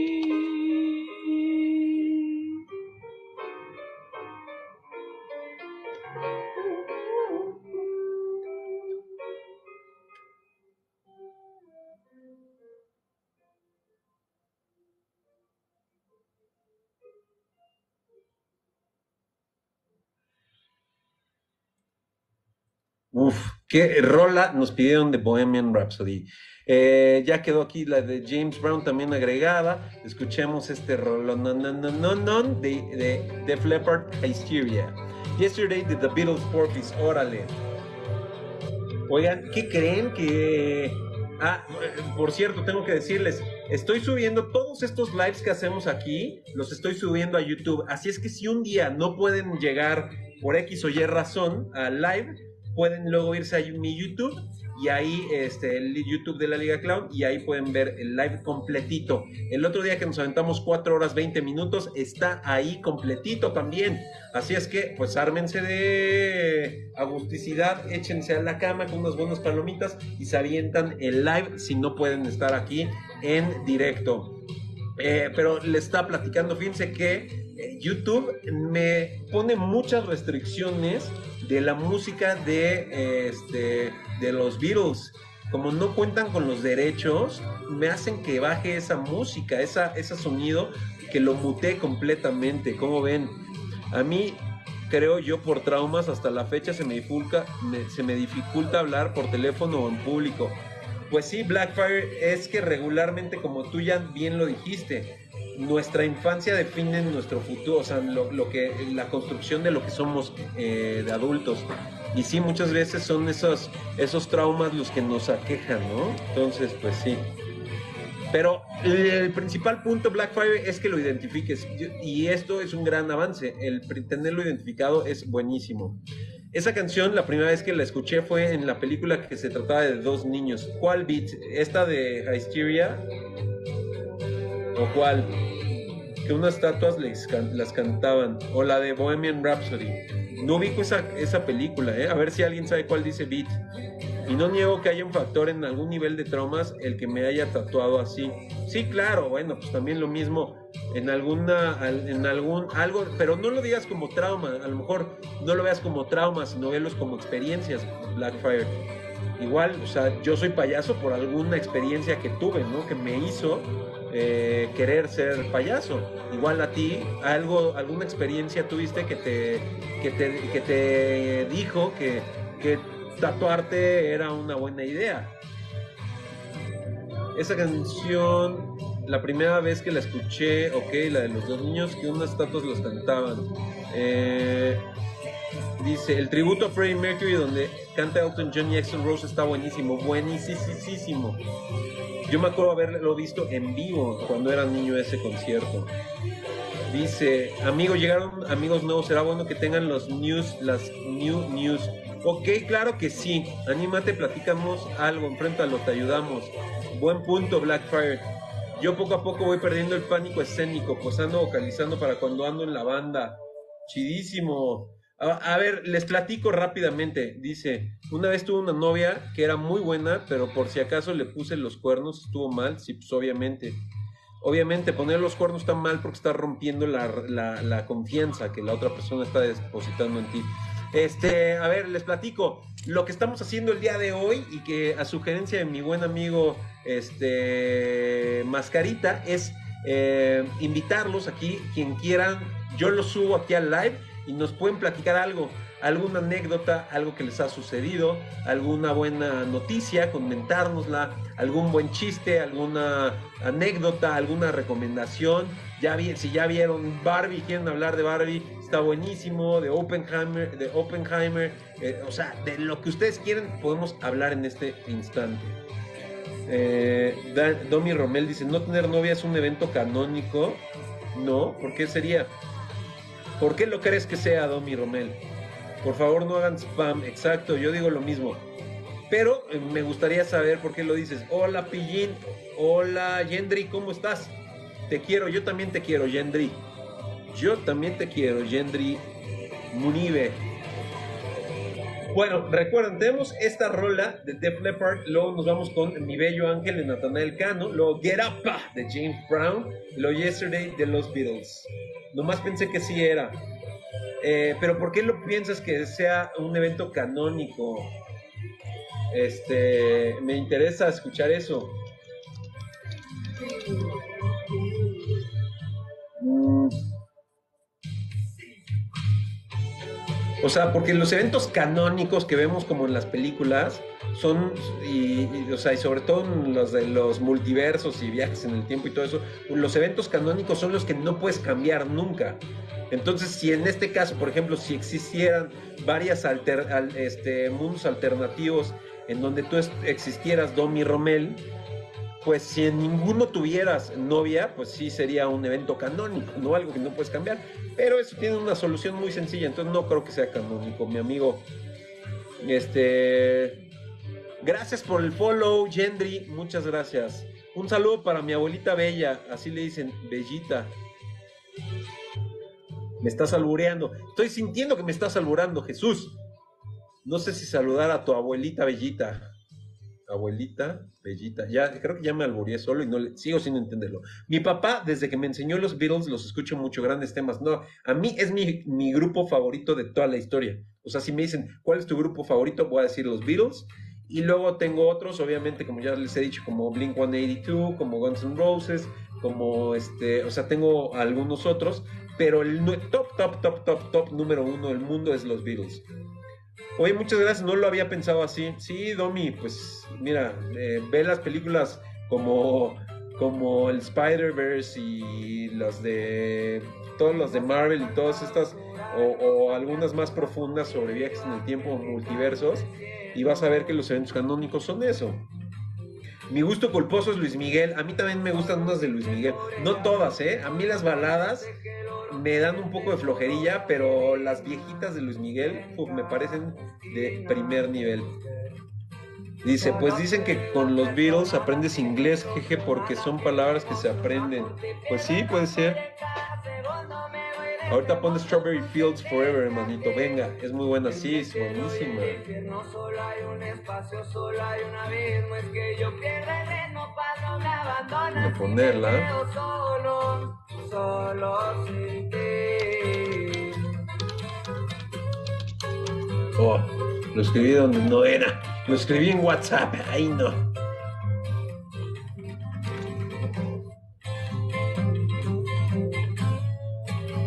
¿Qué rola nos pidieron de Bohemian Rhapsody? Ya quedó aquí la de James Brown también agregada. Escuchemos este rollo de Def Leppard, Hysteria. Yesterday de The Beatles, Porpoise. Órale. Oigan, ¿qué creen que...? Ah, por cierto, tengo que decirles, estoy subiendo todos estos lives que hacemos aquí, los estoy subiendo a YouTube. Así es que si un día no pueden llegar por X o Y razón al live, pueden luego irse a mi YouTube y ahí, el YouTube de la Liga Clown, y ahí pueden ver el live completito. El otro día que nos aventamos 4 horas 20 minutos, está ahí completito también. Así es que, pues, ármense de agusticidad, échense a la cama con unas buenas palomitas y se avientan el live si no pueden estar aquí en directo. Pero les está platicando, fíjense que YouTube me pone muchas restricciones de la música de los Beatles. Como no cuentan con los derechos, me hacen que baje esa música, ese sonido, que lo muté completamente. ¿Cómo ven? A mí, creo yo, por traumas hasta la fecha se me dificulta hablar por teléfono o en público. Pues sí, Blackfire, es que regularmente, como tú ya bien lo dijiste, nuestra infancia define nuestro futuro, o sea, la construcción de lo que somos de adultos. Y sí, muchas veces son esos traumas los que nos aquejan, ¿no? Entonces, pues sí. Pero el principal punto, Blackfire, es que lo identifiques. Y esto es un gran avance. El tenerlo identificado es buenísimo. Esa canción, la primera vez que la escuché fue en la película que se trataba de 2 niños. ¿Cuál beat? ¿Esta de Hysteria? ¿O cuál? Que unas estatuas las cantaban. O la de Bohemian Rhapsody. No ubico esa película, ¿eh? A ver si alguien sabe cuál dice beat. Y no niego que haya un factor en algún nivel de traumas el que me haya tatuado así. Sí, claro, bueno, pues también lo mismo en algo, pero no lo digas como trauma. A lo mejor no lo veas como trauma, sino velos como experiencias, Blackfire. Igual, o sea, yo soy payaso por alguna experiencia que tuve, ¿no? Que me hizo querer ser payaso. Igual a ti, alguna experiencia tuviste que te dijo que tatuarte era una buena idea. Esa canción, la primera vez que la escuché, ok, la de los 2 niños, que unas estatuas las cantaban. Dice, el tributo a Freddie Mercury donde canta Elton John y Axl Rose está buenísimo, buenísimo. Yo me acuerdo haberlo visto en vivo cuando era niño ese concierto. Dice, amigos, llegaron amigos nuevos, será bueno que tengan los news, las new news. Ok, claro que sí, anímate, platicamos algo, enfréntalo, te ayudamos. Buen punto, Blackfire. Yo poco a poco voy perdiendo el pánico escénico, pues ando vocalizando para cuando ando en la banda. Chidísimo. A ver, les platico rápidamente. Dice, una vez tuve una novia que era muy buena, pero por si acaso le puse los cuernos, estuvo mal. Sí, pues obviamente. Obviamente poner los cuernos está mal porque está rompiendo la confianza que la otra persona está depositando en ti. A ver, les platico lo que estamos haciendo el día de hoy y que a sugerencia de mi buen amigo Mascarita es invitarlos aquí, quien quieran. Yo los subo aquí al live y nos pueden platicar algo, alguna anécdota, algo que les ha sucedido, alguna buena noticia, comentárnosla, algún buen chiste, alguna anécdota, alguna recomendación. Si ya vieron Barbie, quieren hablar de Barbie, está buenísimo, de Oppenheimer, o sea, de lo que ustedes quieren podemos hablar en este instante. Domi Romel dice, ¿no tener novia es un evento canónico? No, ¿por qué sería? ¿Por qué lo crees que sea, Domi Romel? Por favor, no hagan spam. Exacto, yo digo lo mismo. Pero me gustaría saber por qué lo dices. Hola, Pillín. Hola, Yendri, ¿cómo estás? Te quiero, yo también te quiero, Yendri. Yo también te quiero, Yendri Munive. Bueno, recuerden, tenemos esta rola de Def Leppard, luego nos vamos con Mi Bello Ángel de Natanael Cano, luego Get Up de James Brown, luego Yesterday de los Beatles. Nomás pensé que sí era. Pero ¿por qué lo piensas que sea un evento canónico? Me interesa escuchar eso. O sea, porque los eventos canónicos que vemos como en las películas son, o sea, y sobre todo en los de los multiversos y viajes en el tiempo y todo eso, los eventos canónicos son los que no puedes cambiar nunca. Entonces, si en este caso, por ejemplo, si existieran varias mundos alternativos en donde tú existieras, Domi Romel, pues si en ninguno tuvieras novia, pues sí sería un evento canónico, no algo que no puedes cambiar. Pero eso tiene una solución muy sencilla, entonces no creo que sea canónico, mi amigo. Gracias por el follow, Yendri, muchas gracias. Un saludo para mi abuelita Bella, así le dicen, Bellita. Me estás albureando. Estoy sintiendo que me estás albureando, Jesús. No sé si saludar a tu abuelita Bellita. Abuelita Bellita, ya creo que ya me albureé solo y no sigo sin entenderlo. Mi papá, desde que me enseñó los Beatles, los escucho mucho, grandes temas. No, a mí es mi grupo favorito de toda la historia. O sea, si me dicen, ¿cuál es tu grupo favorito? Voy a decir los Beatles. Y luego tengo otros, obviamente, como ya les he dicho, como Blink-182, como Guns N' Roses, como o sea, tengo algunos otros, pero el top número uno del mundo es los Beatles. Oye, muchas gracias, no lo había pensado así. Sí, Domi, pues mira, ve las películas como el Spider-Verse y las de todos los de Marvel y todas estas, o algunas más profundas sobre viajes en el tiempo, multiversos, y vas a ver que los eventos canónicos son eso. Mi gusto culposo es Luis Miguel. A mí también me gustan unas de Luis Miguel, no todas, a mí las baladas me dan un poco de flojerilla, pero las viejitas de Luis Miguel me parecen de primer nivel. Dice, pues dicen que con los Beatles aprendes inglés, jeje, porque son palabras que se aprenden. Pues sí, puede ser. Ahorita pon Strawberry Fields Forever, hermanito. Venga, es muy buena, sí, es buenísima. Voy a ponerla. Oh, lo escribí donde no era. Lo escribí en WhatsApp, ahí no.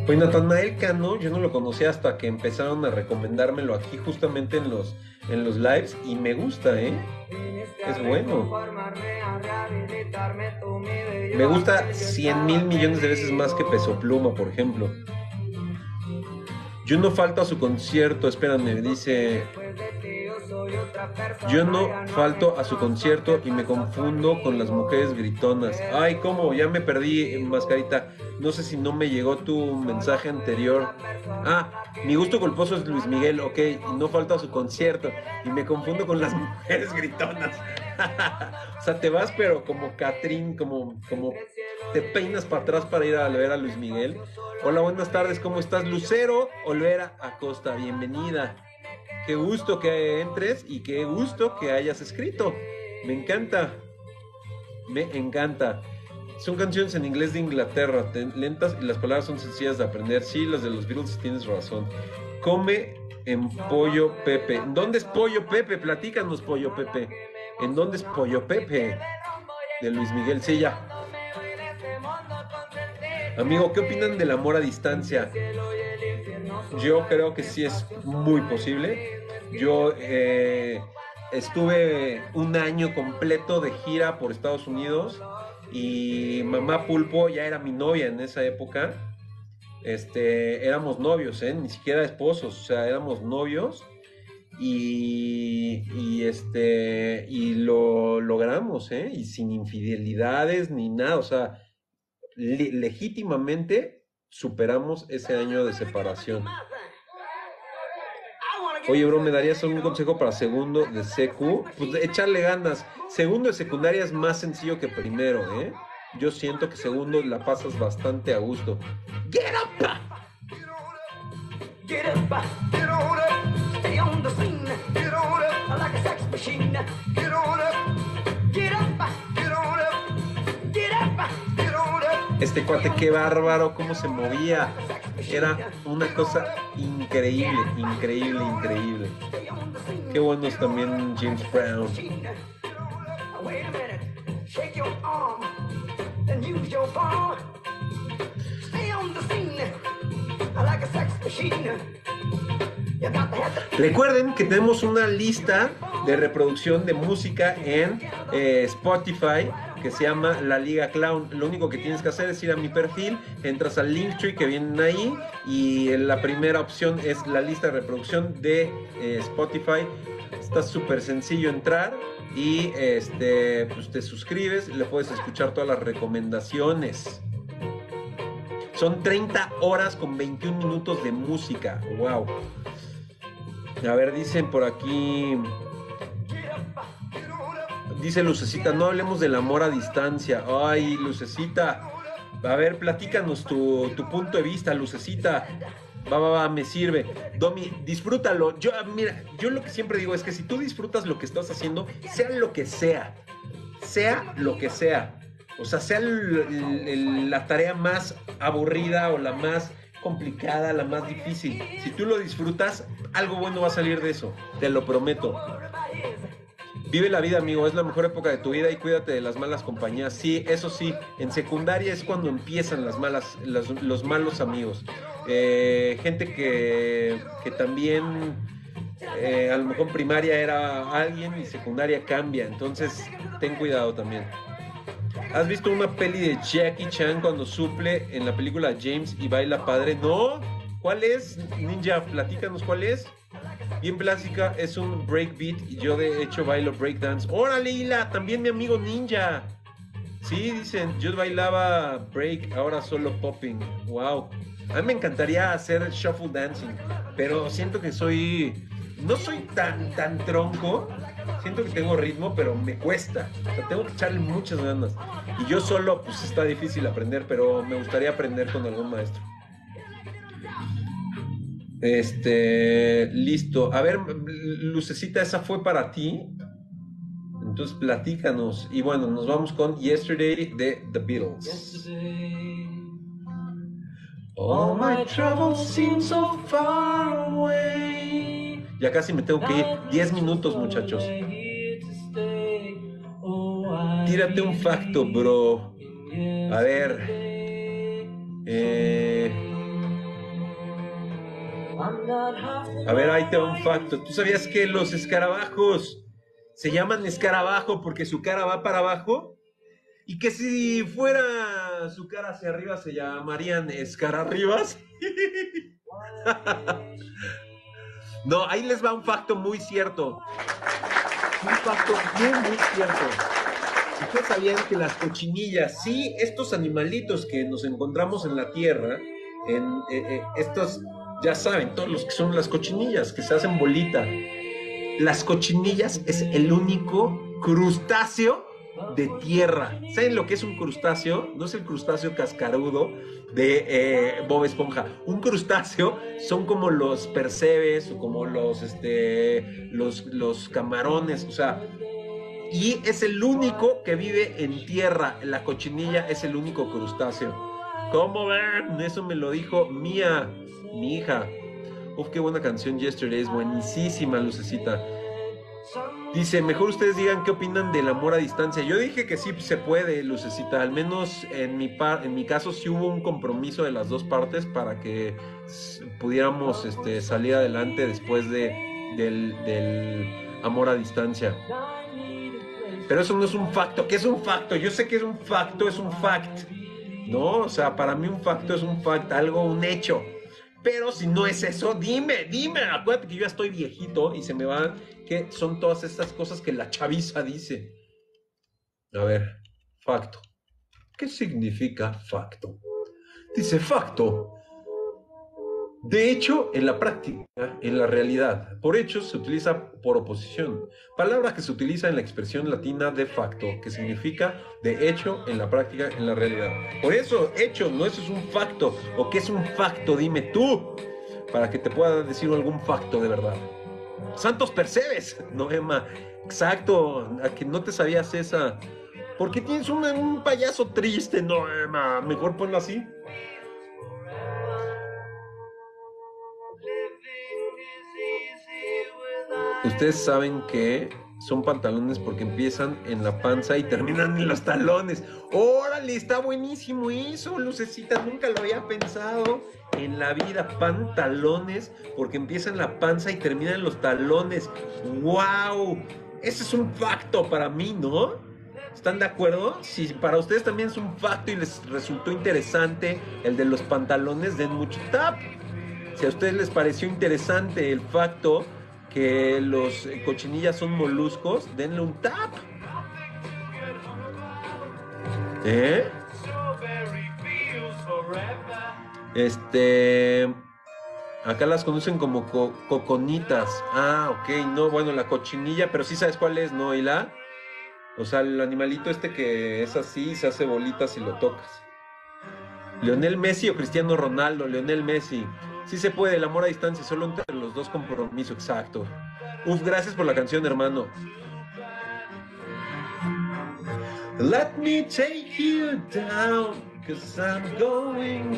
Pues Natanael Cano, yo no lo conocía hasta que empezaron a recomendármelo aquí justamente en los lives y me gusta, es bueno. Me gusta 100,000 millones de veces más que Peso Pluma, por ejemplo. Yo no falto a su concierto, espérame, dice. Yo no falto a su concierto y me confundo con las mujeres gritonas. Ay, ¿cómo? Ya me perdí, Mascarita. No sé si no me llegó tu mensaje anterior. Ah, mi gusto culposo es Luis Miguel, ok. Y no falto a su concierto y me confundo con las mujeres gritonas. O sea, te vas pero como Catrín, como te peinas para atrás para ir a ver a Luis Miguel. Hola, buenas tardes, ¿cómo estás? Lucero Olvera Acosta, bienvenida. Qué gusto que entres y qué gusto que hayas escrito. Me encanta. Me encanta. Son canciones en inglés de Inglaterra, lentas y las palabras son sencillas de aprender. Sí, las de los Beatles, tienes razón. Come en Pollo Pepe. ¿Dónde es Pollo Pepe? Platícanos, Pollo Pepe. ¿En dónde es Pollo Pepe? De Luis Miguel, sí, ya. Amigo, ¿qué opinan del amor a distancia? Yo creo que sí es muy posible. Yo estuve un año completo de gira por Estados Unidos y Mamá Pulpo ya era mi novia en esa época. Éramos novios, ni siquiera esposos, o sea, éramos novios y lo logramos, y sin infidelidades ni nada, o sea, legítimamente superamos ese año de separación. Oye, bro, ¿me darías algún consejo para segundo de secu? Pues echarle ganas. Segundo de secundaria es más sencillo que primero, ¿eh? Yo siento que segundo la pasas bastante a gusto. Get up! Get up! Get on up! Stay on the scene. Get on up! Like a sex machine. Get on up! Get up! Get on up! Get up! Este cuate, qué bárbaro, cómo se movía. Era una cosa increíble, increíble, increíble. Qué buenos también James Brown. Recuerden que tenemos una lista de reproducción de música en Spotify que se llama La Liga Clown. Lo único que tienes que hacer es ir a mi perfil, entras al Linktree que vienen ahí y la primera opción es la lista de reproducción de Spotify. Está súper sencillo entrar y pues te suscribes y le puedes escuchar todas las recomendaciones. Son 30 horas con 21 minutos de música. Wow. A ver, dicen por aquí. Dice Lucecita, no hablemos del amor a distancia. Ay, Lucecita. A ver, platícanos tu punto de vista, Lucecita. Va, me sirve. Domi, disfrútalo. Yo lo que siempre digo es que si tú disfrutas lo que estás haciendo, sea lo que sea. Sea lo que sea. O sea, sea la tarea más aburrida o la más complicada, la más difícil. Si tú lo disfrutas, algo bueno va a salir de eso. Te lo prometo. Vive la vida, amigo, es la mejor época de tu vida y cuídate de las malas compañías. Sí, eso sí, en secundaria es cuando empiezan los malos amigos. Gente que también, a lo mejor primaria era alguien y secundaria cambia, entonces ten cuidado también. ¿Has visto una peli de Jackie Chan cuando suple en la película James y baila padre? No, ¿cuál es? Ninja, platícanos cuál es. Bien plástica, es un breakbeat y yo de hecho bailo breakdance. ¡Órale, Hila! También mi amigo Ninja. Sí, dicen, yo bailaba break, ahora solo popping. ¡Wow! A mí me encantaría hacer shuffle dancing, pero siento que no soy tan tronco. Siento que tengo ritmo, pero me cuesta. O sea, tengo que echarle muchas ganas. Y yo solo, pues está difícil aprender, pero me gustaría aprender con algún maestro. Listo. A ver, Lucecita, esa fue para ti. Entonces, platícanos. Y bueno, nos vamos con Yesterday de The Beatles. Yesterday, all my troubles seem so far away. Ya casi me tengo que ir. 10 minutos, muchachos. Tírate un facto, bro. A ver. A ver, ahí te va un facto. ¿Tú sabías que los escarabajos se llaman escarabajo porque su cara va para abajo? Y que si fuera su cara hacia arriba se llamarían escararribas. No, ahí les va un facto muy cierto. Un facto muy cierto. ¿Ustedes sabían que las cochinillas, sí, estos animalitos que nos encontramos en la tierra, estos, ya saben, todos los que son las cochinillas, que se hacen bolita? Las cochinillas es el único crustáceo de tierra. ¿Saben lo que es un crustáceo? No es el crustáceo cascarudo de Bob Esponja. Un crustáceo son como los percebes o como los camarones, o sea, y es el único que vive en tierra. La cochinilla es el único crustáceo. ¿Cómo ven? Eso me lo dijo Mía, mi hija. Uf, qué buena canción, Yesterday, es buenísima, Lucecita. Dice, mejor ustedes digan qué opinan del amor a distancia. Yo dije que sí se puede, Lucecita. Al menos en mi caso sí hubo un compromiso de las dos partes para que pudiéramos salir adelante después del amor a distancia. Pero eso no es un facto. ¿Qué es un facto? Yo sé que es un facto, es un fact, ¿no? O sea, para mí un facto es un fact, algo, un hecho. Pero si no es eso, dime. Acuérdate que yo ya estoy viejito y se me van, que son todas estas cosas que la chaviza dice. A ver, facto. ¿Qué significa facto? Dice facto. De hecho, en la práctica, en la realidad, por hecho se utiliza por oposición. Palabra que se utiliza en la expresión latina de facto, que significa de hecho, en la práctica, en la realidad. Por eso, hecho, no, eso es un facto. ¿O qué es un facto? Dime tú, para que te pueda decir algún facto de verdad. Santos percebes, no, Emma. Exacto, a que no te sabías esa. ¿Por qué tienes un payaso triste, no, Emma? Mejor ponlo así. Ustedes saben que son pantalones porque empiezan en la panza y terminan en los talones. ¡Órale! Está buenísimo eso, Lucecita. Nunca lo había pensado en la vida. Pantalones porque empiezan en la panza y terminan en los talones. ¡Wow! Ese es un facto para mí, ¿no? ¿Están de acuerdo? Si para ustedes también es un facto y les resultó interesante el de los pantalones, den mucho tap. Si a ustedes les pareció interesante el facto que los cochinillas son moluscos, denle un tap. Acá las conocen como coconitas. Ah, ok, no, bueno, la cochinilla, pero sí sabes cuál es, ¿no, Hila? O sea, el animalito que es así, se hace bolitas y lo tocas. ¿Lionel Messi o Cristiano Ronaldo? Lionel Messi. Sí se puede, el amor a distancia, solo entre los dos compromiso, exacto. Uf, gracias por la canción, hermano. Let me take you down, cause I'm going to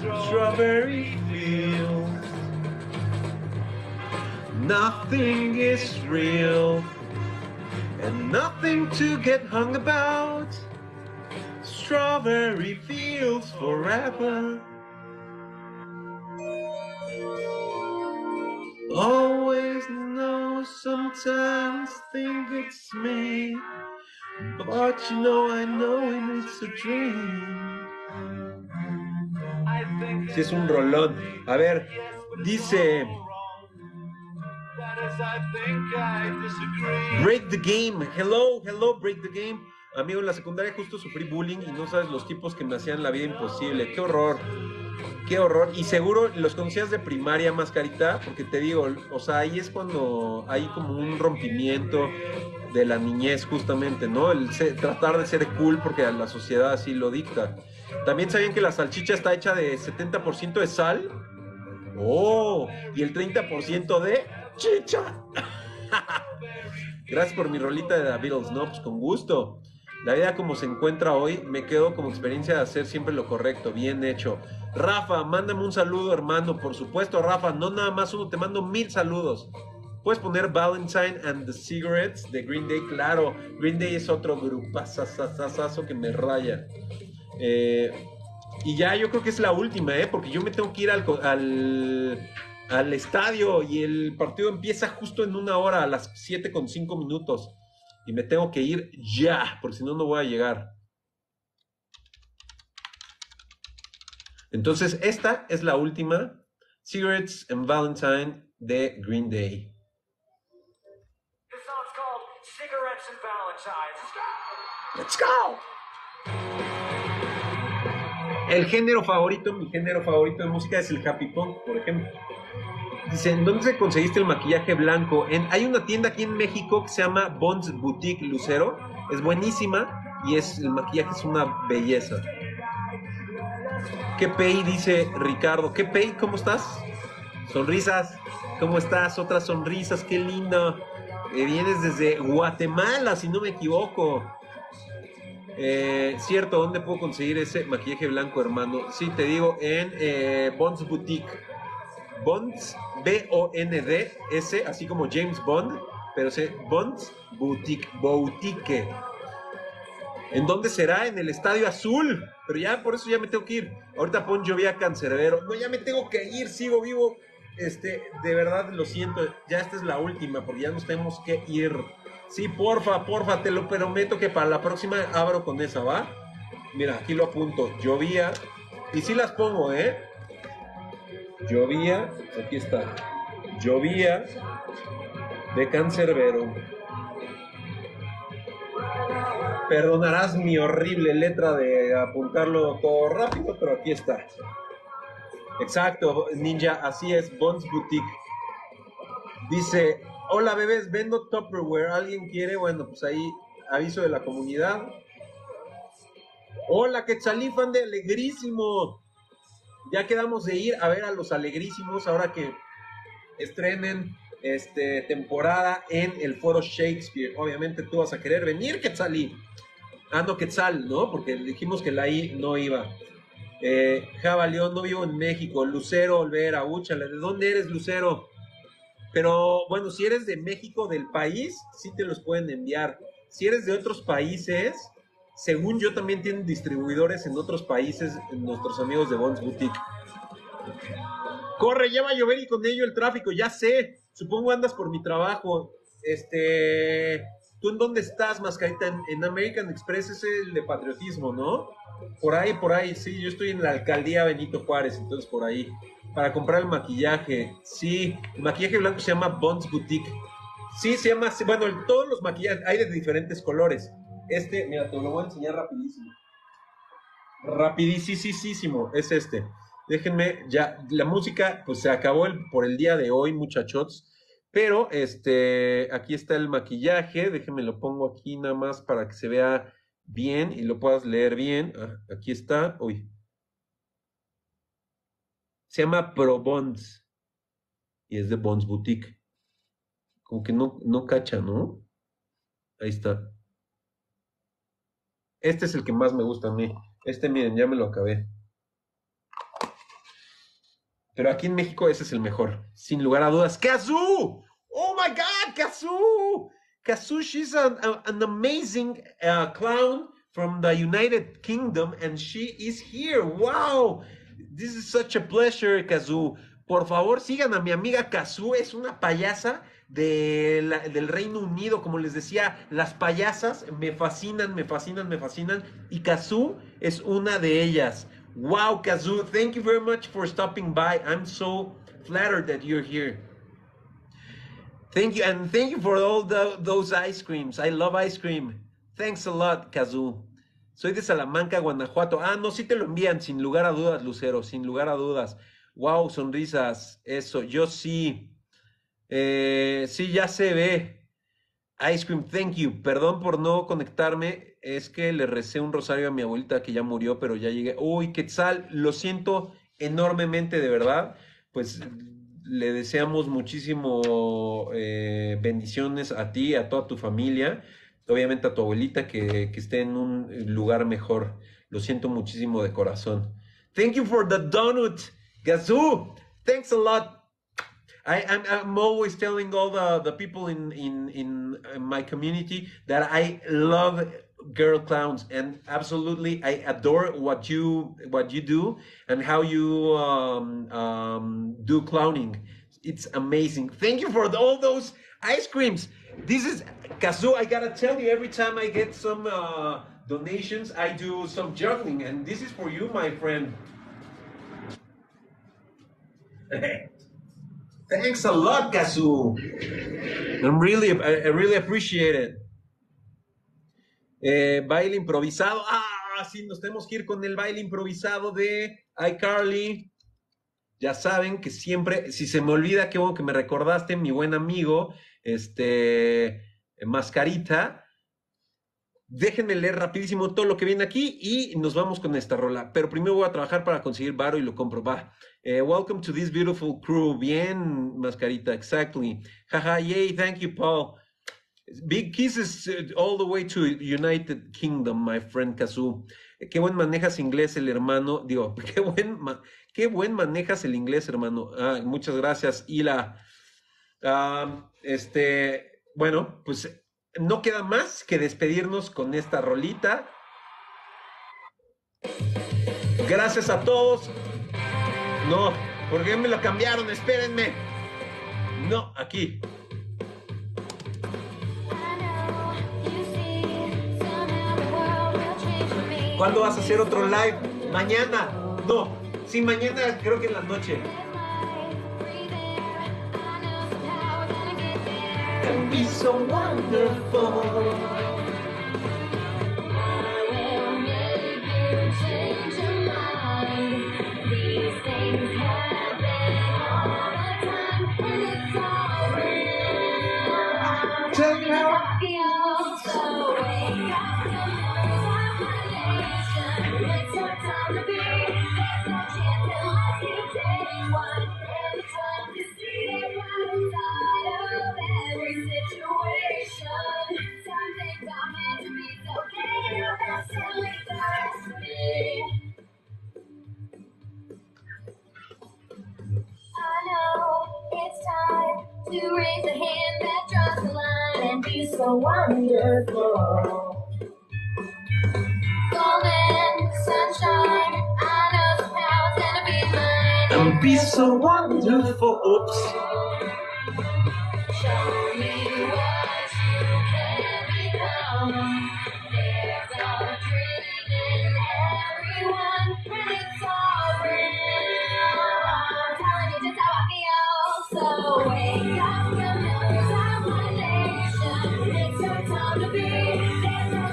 strawberry fields. Nothing is real, and nothing to get hung about. Strawberry fields forever. Always know, sometimes think it's me, but you know I know it's a dream. Sí, es un rolón. A ver, dice Break the Game. Hello, Break the Game. Amigo, en la secundaria justo sufrí bullying y no sabes los tipos que me hacían la vida imposible. ¡Qué horror! ¡Qué horror! Y seguro los conocías de primaria, Mascarita, porque te digo, o sea, ahí es cuando hay como un rompimiento de la niñez justamente, ¿no? El tratar de ser cool porque la sociedad así lo dicta. ¿También sabían que la salchicha está hecha de 70% de sal? ¡Oh! Y el 30% de chicha. Gracias por mi rolita de The Beatles, ¿no? Pues con gusto. La vida como se encuentra hoy, me quedo como experiencia de hacer siempre lo correcto, bien hecho. Rafa, mándame un saludo, hermano. Por supuesto, Rafa, no nada más uno, te mando 1000 saludos. ¿Puedes poner Valentine and the Cigarettes de Green Day? Claro, Green Day es otro grupazazazazazo que me raya. Y ya yo creo que es la última, porque yo me tengo que ir al estadio y el partido empieza justo en una hora, a las 7:05. Y me tengo que ir ya, porque si no, no voy a llegar. Entonces, esta es la última, Cigarettes and Valentine de Green Day. This song's called Cigarettes and Valentine. Let's go! El género favorito, mi género favorito de música es el happy punk, por ejemplo. Dicen, ¿dónde conseguiste el maquillaje blanco? Hay una tienda aquí en México que se llama Bonds Boutique Lucero. Es buenísima y el maquillaje es una belleza. ¿Qué pay? Dice Ricardo. ¿Qué pay? ¿Cómo estás? Sonrisas. ¿Cómo estás? Otras sonrisas. ¡Qué lindo! Vienes desde Guatemala, si no me equivoco. Cierto, ¿dónde puedo conseguir ese maquillaje blanco, hermano? Sí, te digo, en Bonds Boutique. Bonds, B-O-N-D-S, así como James Bond, pero es Bonds Boutique, Boutique. ¿En dónde será? En el Estadio Azul, pero ya por eso ya me tengo que ir. Ahorita pon llovía Canserbero. No, ya me tengo que ir, sigo vivo. De verdad lo siento, ya esta es la última, porque ya nos tenemos que ir. Sí, porfa, porfa, te lo prometo que para la próxima abro con esa, ¿va? Mira, aquí lo apunto, llovía, y sí las pongo, ¿eh? Llovía, aquí está, llovía de Canserbero. Perdonarás mi horrible letra de apuntarlo todo rápido, pero aquí está. Exacto, ninja, así es, Bonds Boutique. Dice, hola bebés, vendo Tupperware, ¿alguien quiere? Bueno, pues ahí, aviso de la comunidad. Hola, Quetzalí, fan de Alegrísimo. Ya quedamos de ir a ver a los Alegrísimos ahora que estrenen temporada en el Foro Shakespeare. Obviamente tú vas a querer venir, Quetzalí. Ah, no, Quetzal, ¿no? Porque dijimos que la I no iba. Java León, no vivo en México. Lucero Olvera, úchala. ¿De dónde eres, Lucero? Pero, bueno, si eres de México, del país, sí te los pueden enviar. Si eres de otros países... Según yo, también tienen distribuidores en otros países, nuestros amigos de Bonds Boutique. Corre, ya va a llover y con ello el tráfico, ya sé. Supongo andas por mi trabajo. ¿Tú en dónde estás, Mascarita? En American Express es el de patriotismo, ¿no? Por ahí, sí. Yo estoy en la alcaldía Benito Juárez, entonces por ahí. Para comprar el maquillaje. Sí, el maquillaje blanco se llama Bonds Boutique. Sí, se llama... Bueno, todos los maquillajes hay de diferentes colores. Mira, te lo voy a enseñar rapidísimo. Rapidísimo, es este. Déjenme, ya, la música, pues se acabó por el día de hoy, muchachos. Pero, aquí está el maquillaje. Déjenme, lo pongo aquí nada más para que se vea bien y lo puedas leer bien. Ah, aquí está, uy. Se llama Pro Bonds. Y es de Bonds Boutique. Como que no cacha, ¿no? Ahí está. Este es el que más me gusta a mí. Miren, ya me lo acabé. Pero aquí en México ese es el mejor. Sin lugar a dudas. ¡Kazoo! ¡Oh, my God! ¡Kazoo! Kazoo, she's an amazing clown from the United Kingdom and she is here. ¡Wow! This is such a pleasure, Kazoo. Por favor, sigan a mi amiga Kazoo. Es una payasa del Reino Unido, como les decía, las payasas me fascinan, y Kazoo es una de ellas. Wow, Kazoo, thank you very much for stopping by. I'm so flattered that you're here. Thank you, and thank you for all those ice creams. I love ice cream. Thanks a lot, Kazoo. Soy de Salamanca, Guanajuato. Ah, no, sí te lo envían, sin lugar a dudas, Lucero, sin lugar a dudas. Wow, sonrisas, eso, yo sí. Sí, ya se ve. Ice cream, thank you. Perdón por no conectarme. Es que le recé un rosario a mi abuelita que ya murió, pero ya llegué. Uy, Quetzal, lo siento enormemente, de verdad. Pues le deseamos muchísimo bendiciones a ti, a toda tu familia. Obviamente a tu abuelita que esté en un lugar mejor. Lo siento muchísimo de corazón. Thank you for the donut, Kazoo. Thanks a lot. I'm always telling all the people in my community that I love girl clowns, and absolutely I adore what you do and how you do clowning. It's amazing. Thank you for all those ice creams. This is Kazoo. I gotta tell you, every time I get some donations, I do some juggling, and this is for you, my friend. Thanks a lot, Kazoo. I really appreciate it. Baile improvisado. Ah, sí, nos tenemos que ir con el baile improvisado de iCarly. Ya saben que siempre, si se me olvida, qué bueno que me recordaste, mi buen amigo, Mascarita. Déjenme leer rapidísimo todo lo que viene aquí y nos vamos con esta rola. Pero primero voy a trabajar para conseguir varo y lo compro. Va. Welcome to this beautiful crew. Bien, Mascarita, exactly. Jaja, yay, thank you, Paul. Big kisses all the way to United Kingdom, my friend Kazoo. Qué buen manejas inglés el hermano. Digo, qué buen manejas el inglés, hermano. Ah, muchas gracias, Ila. Bueno, pues... no queda más que despedirnos con esta rolita. Gracias a todos. No, ¿por qué me lo cambiaron? Espérenme. No, aquí. ¿Cuándo vas a hacer otro live? Mañana. No, sí, mañana creo que en la noche. Be so wonderful. I will make you change your mind. These things happen all the time, and it's all real. Tell me how I feel. So wake up, come on, stop my nation. It's your time to be. There's no chance unless you take one. Every time you see it right inside of it. To raise a hand that draws the line and be so wonderful. Golden sunshine, I know the power's gonna be mine. And be so wonderful. Oops. Show me what you can become. There's a dream in everyone, and it's all real. I'm telling you just how I feel. So wake up, remember someone nation. It's your time to be. There's no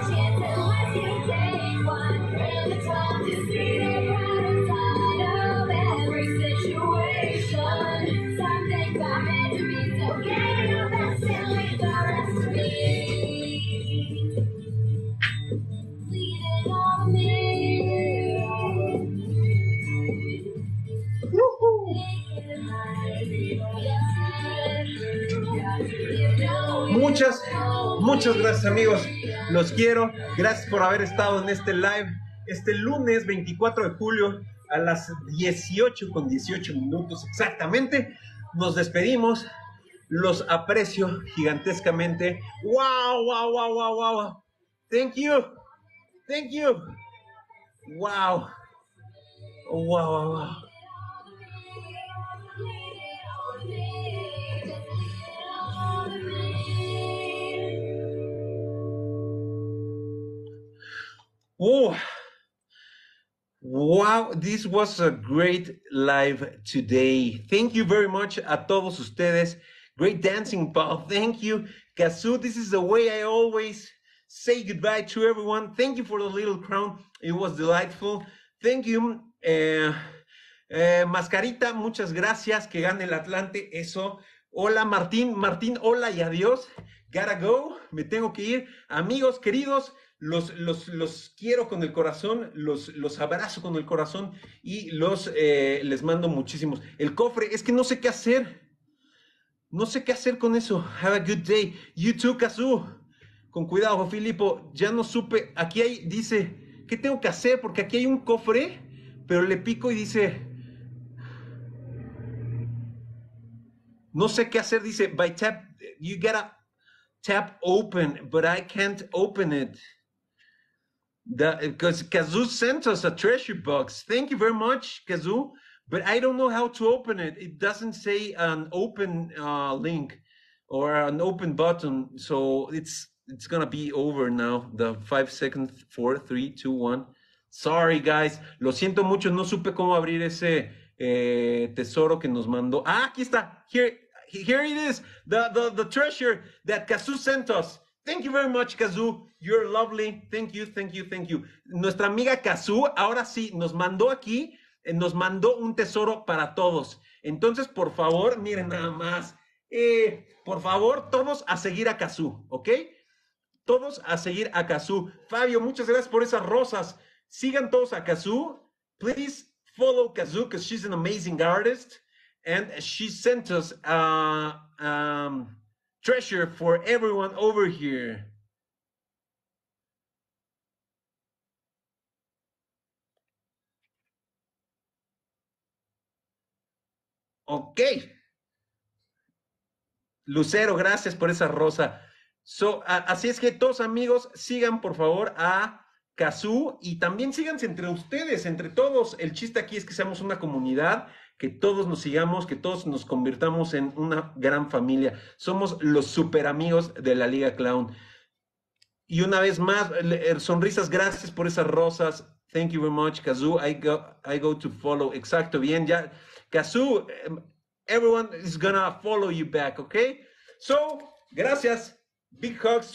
chance unless you take one. And the time to see the bright side of every situation. Some things are meant to be, so get your best and leave the rest to me. Leave it on me. Woohoo! Muchas gracias, amigos. Los quiero. Gracias por haber estado en este live. Este lunes 24 de julio a las 18:18 exactamente. Nos despedimos. Los aprecio gigantescamente. ¡Wow, wow, wow, wow, wow! Thank you. Thank you. Wow. Wow, wow, wow. Oh, wow, this was a great live today. Thank you very much a todos ustedes. Great dancing, Paul. Thank you. Kazoo, this is the way I always say goodbye to everyone. Thank you for the little crown. It was delightful. Thank you. Mascarita, muchas gracias. Que gane el Atlante. Eso. Hola, Martín, hola y adiós. Gotta go. Me tengo que ir. Amigos queridos. Los quiero con el corazón, los abrazo con el corazón y les mando muchísimos. El cofre, es que no sé qué hacer. No sé qué hacer con eso. Have a good day. You too, Kazoo. Con cuidado, Filipo. Ya no supe. Aquí hay, dice, ¿qué tengo que hacer? Porque aquí hay un cofre, pero le pico y dice... no sé qué hacer. Dice, by tap, you gotta tap open, but I can't open it. Because Kazoo sent us a treasure box. Thank you very much, Kazoo. But I don't know how to open it. It doesn't say an open link or an open button. So it's gonna be over now. The 5 seconds, 4, 3, 2, 1. Sorry, guys. Lo siento mucho. No supe cómo abrir ese tesoro que nos mandó. Ah, aquí está. Here it is. The treasure that Kazoo sent us. Thank you very much, Kazoo. You're lovely. Thank you, thank you, thank you. Nuestra amiga Kazoo, ahora sí, nos mandó aquí, nos mandó un tesoro para todos. Entonces, por favor, miren nada más. Por favor, todos a seguir a Kazoo, ¿ok? Todos a seguir a Kazoo. Fabio, muchas gracias por esas rosas. Sigan todos a Kazoo. Please follow Kazoo, because she's an amazing artist. And she sent us treasure for everyone over here. Ok. Lucero, gracias por esa rosa. So, así es que todos amigos, sigan por favor a Kazoo y también síganse entre ustedes, entre todos. El chiste aquí es que seamos una comunidad, que todos nos sigamos, que todos nos convirtamos en una gran familia. Somos los super amigos de la Liga Clown. Y una vez más, sonrisas, gracias por esas rosas. Thank you very much, Kazoo. I go to follow. Exacto, bien, ya. Kazoo, everyone is gonna follow you back, okay? So, gracias. Big hugs.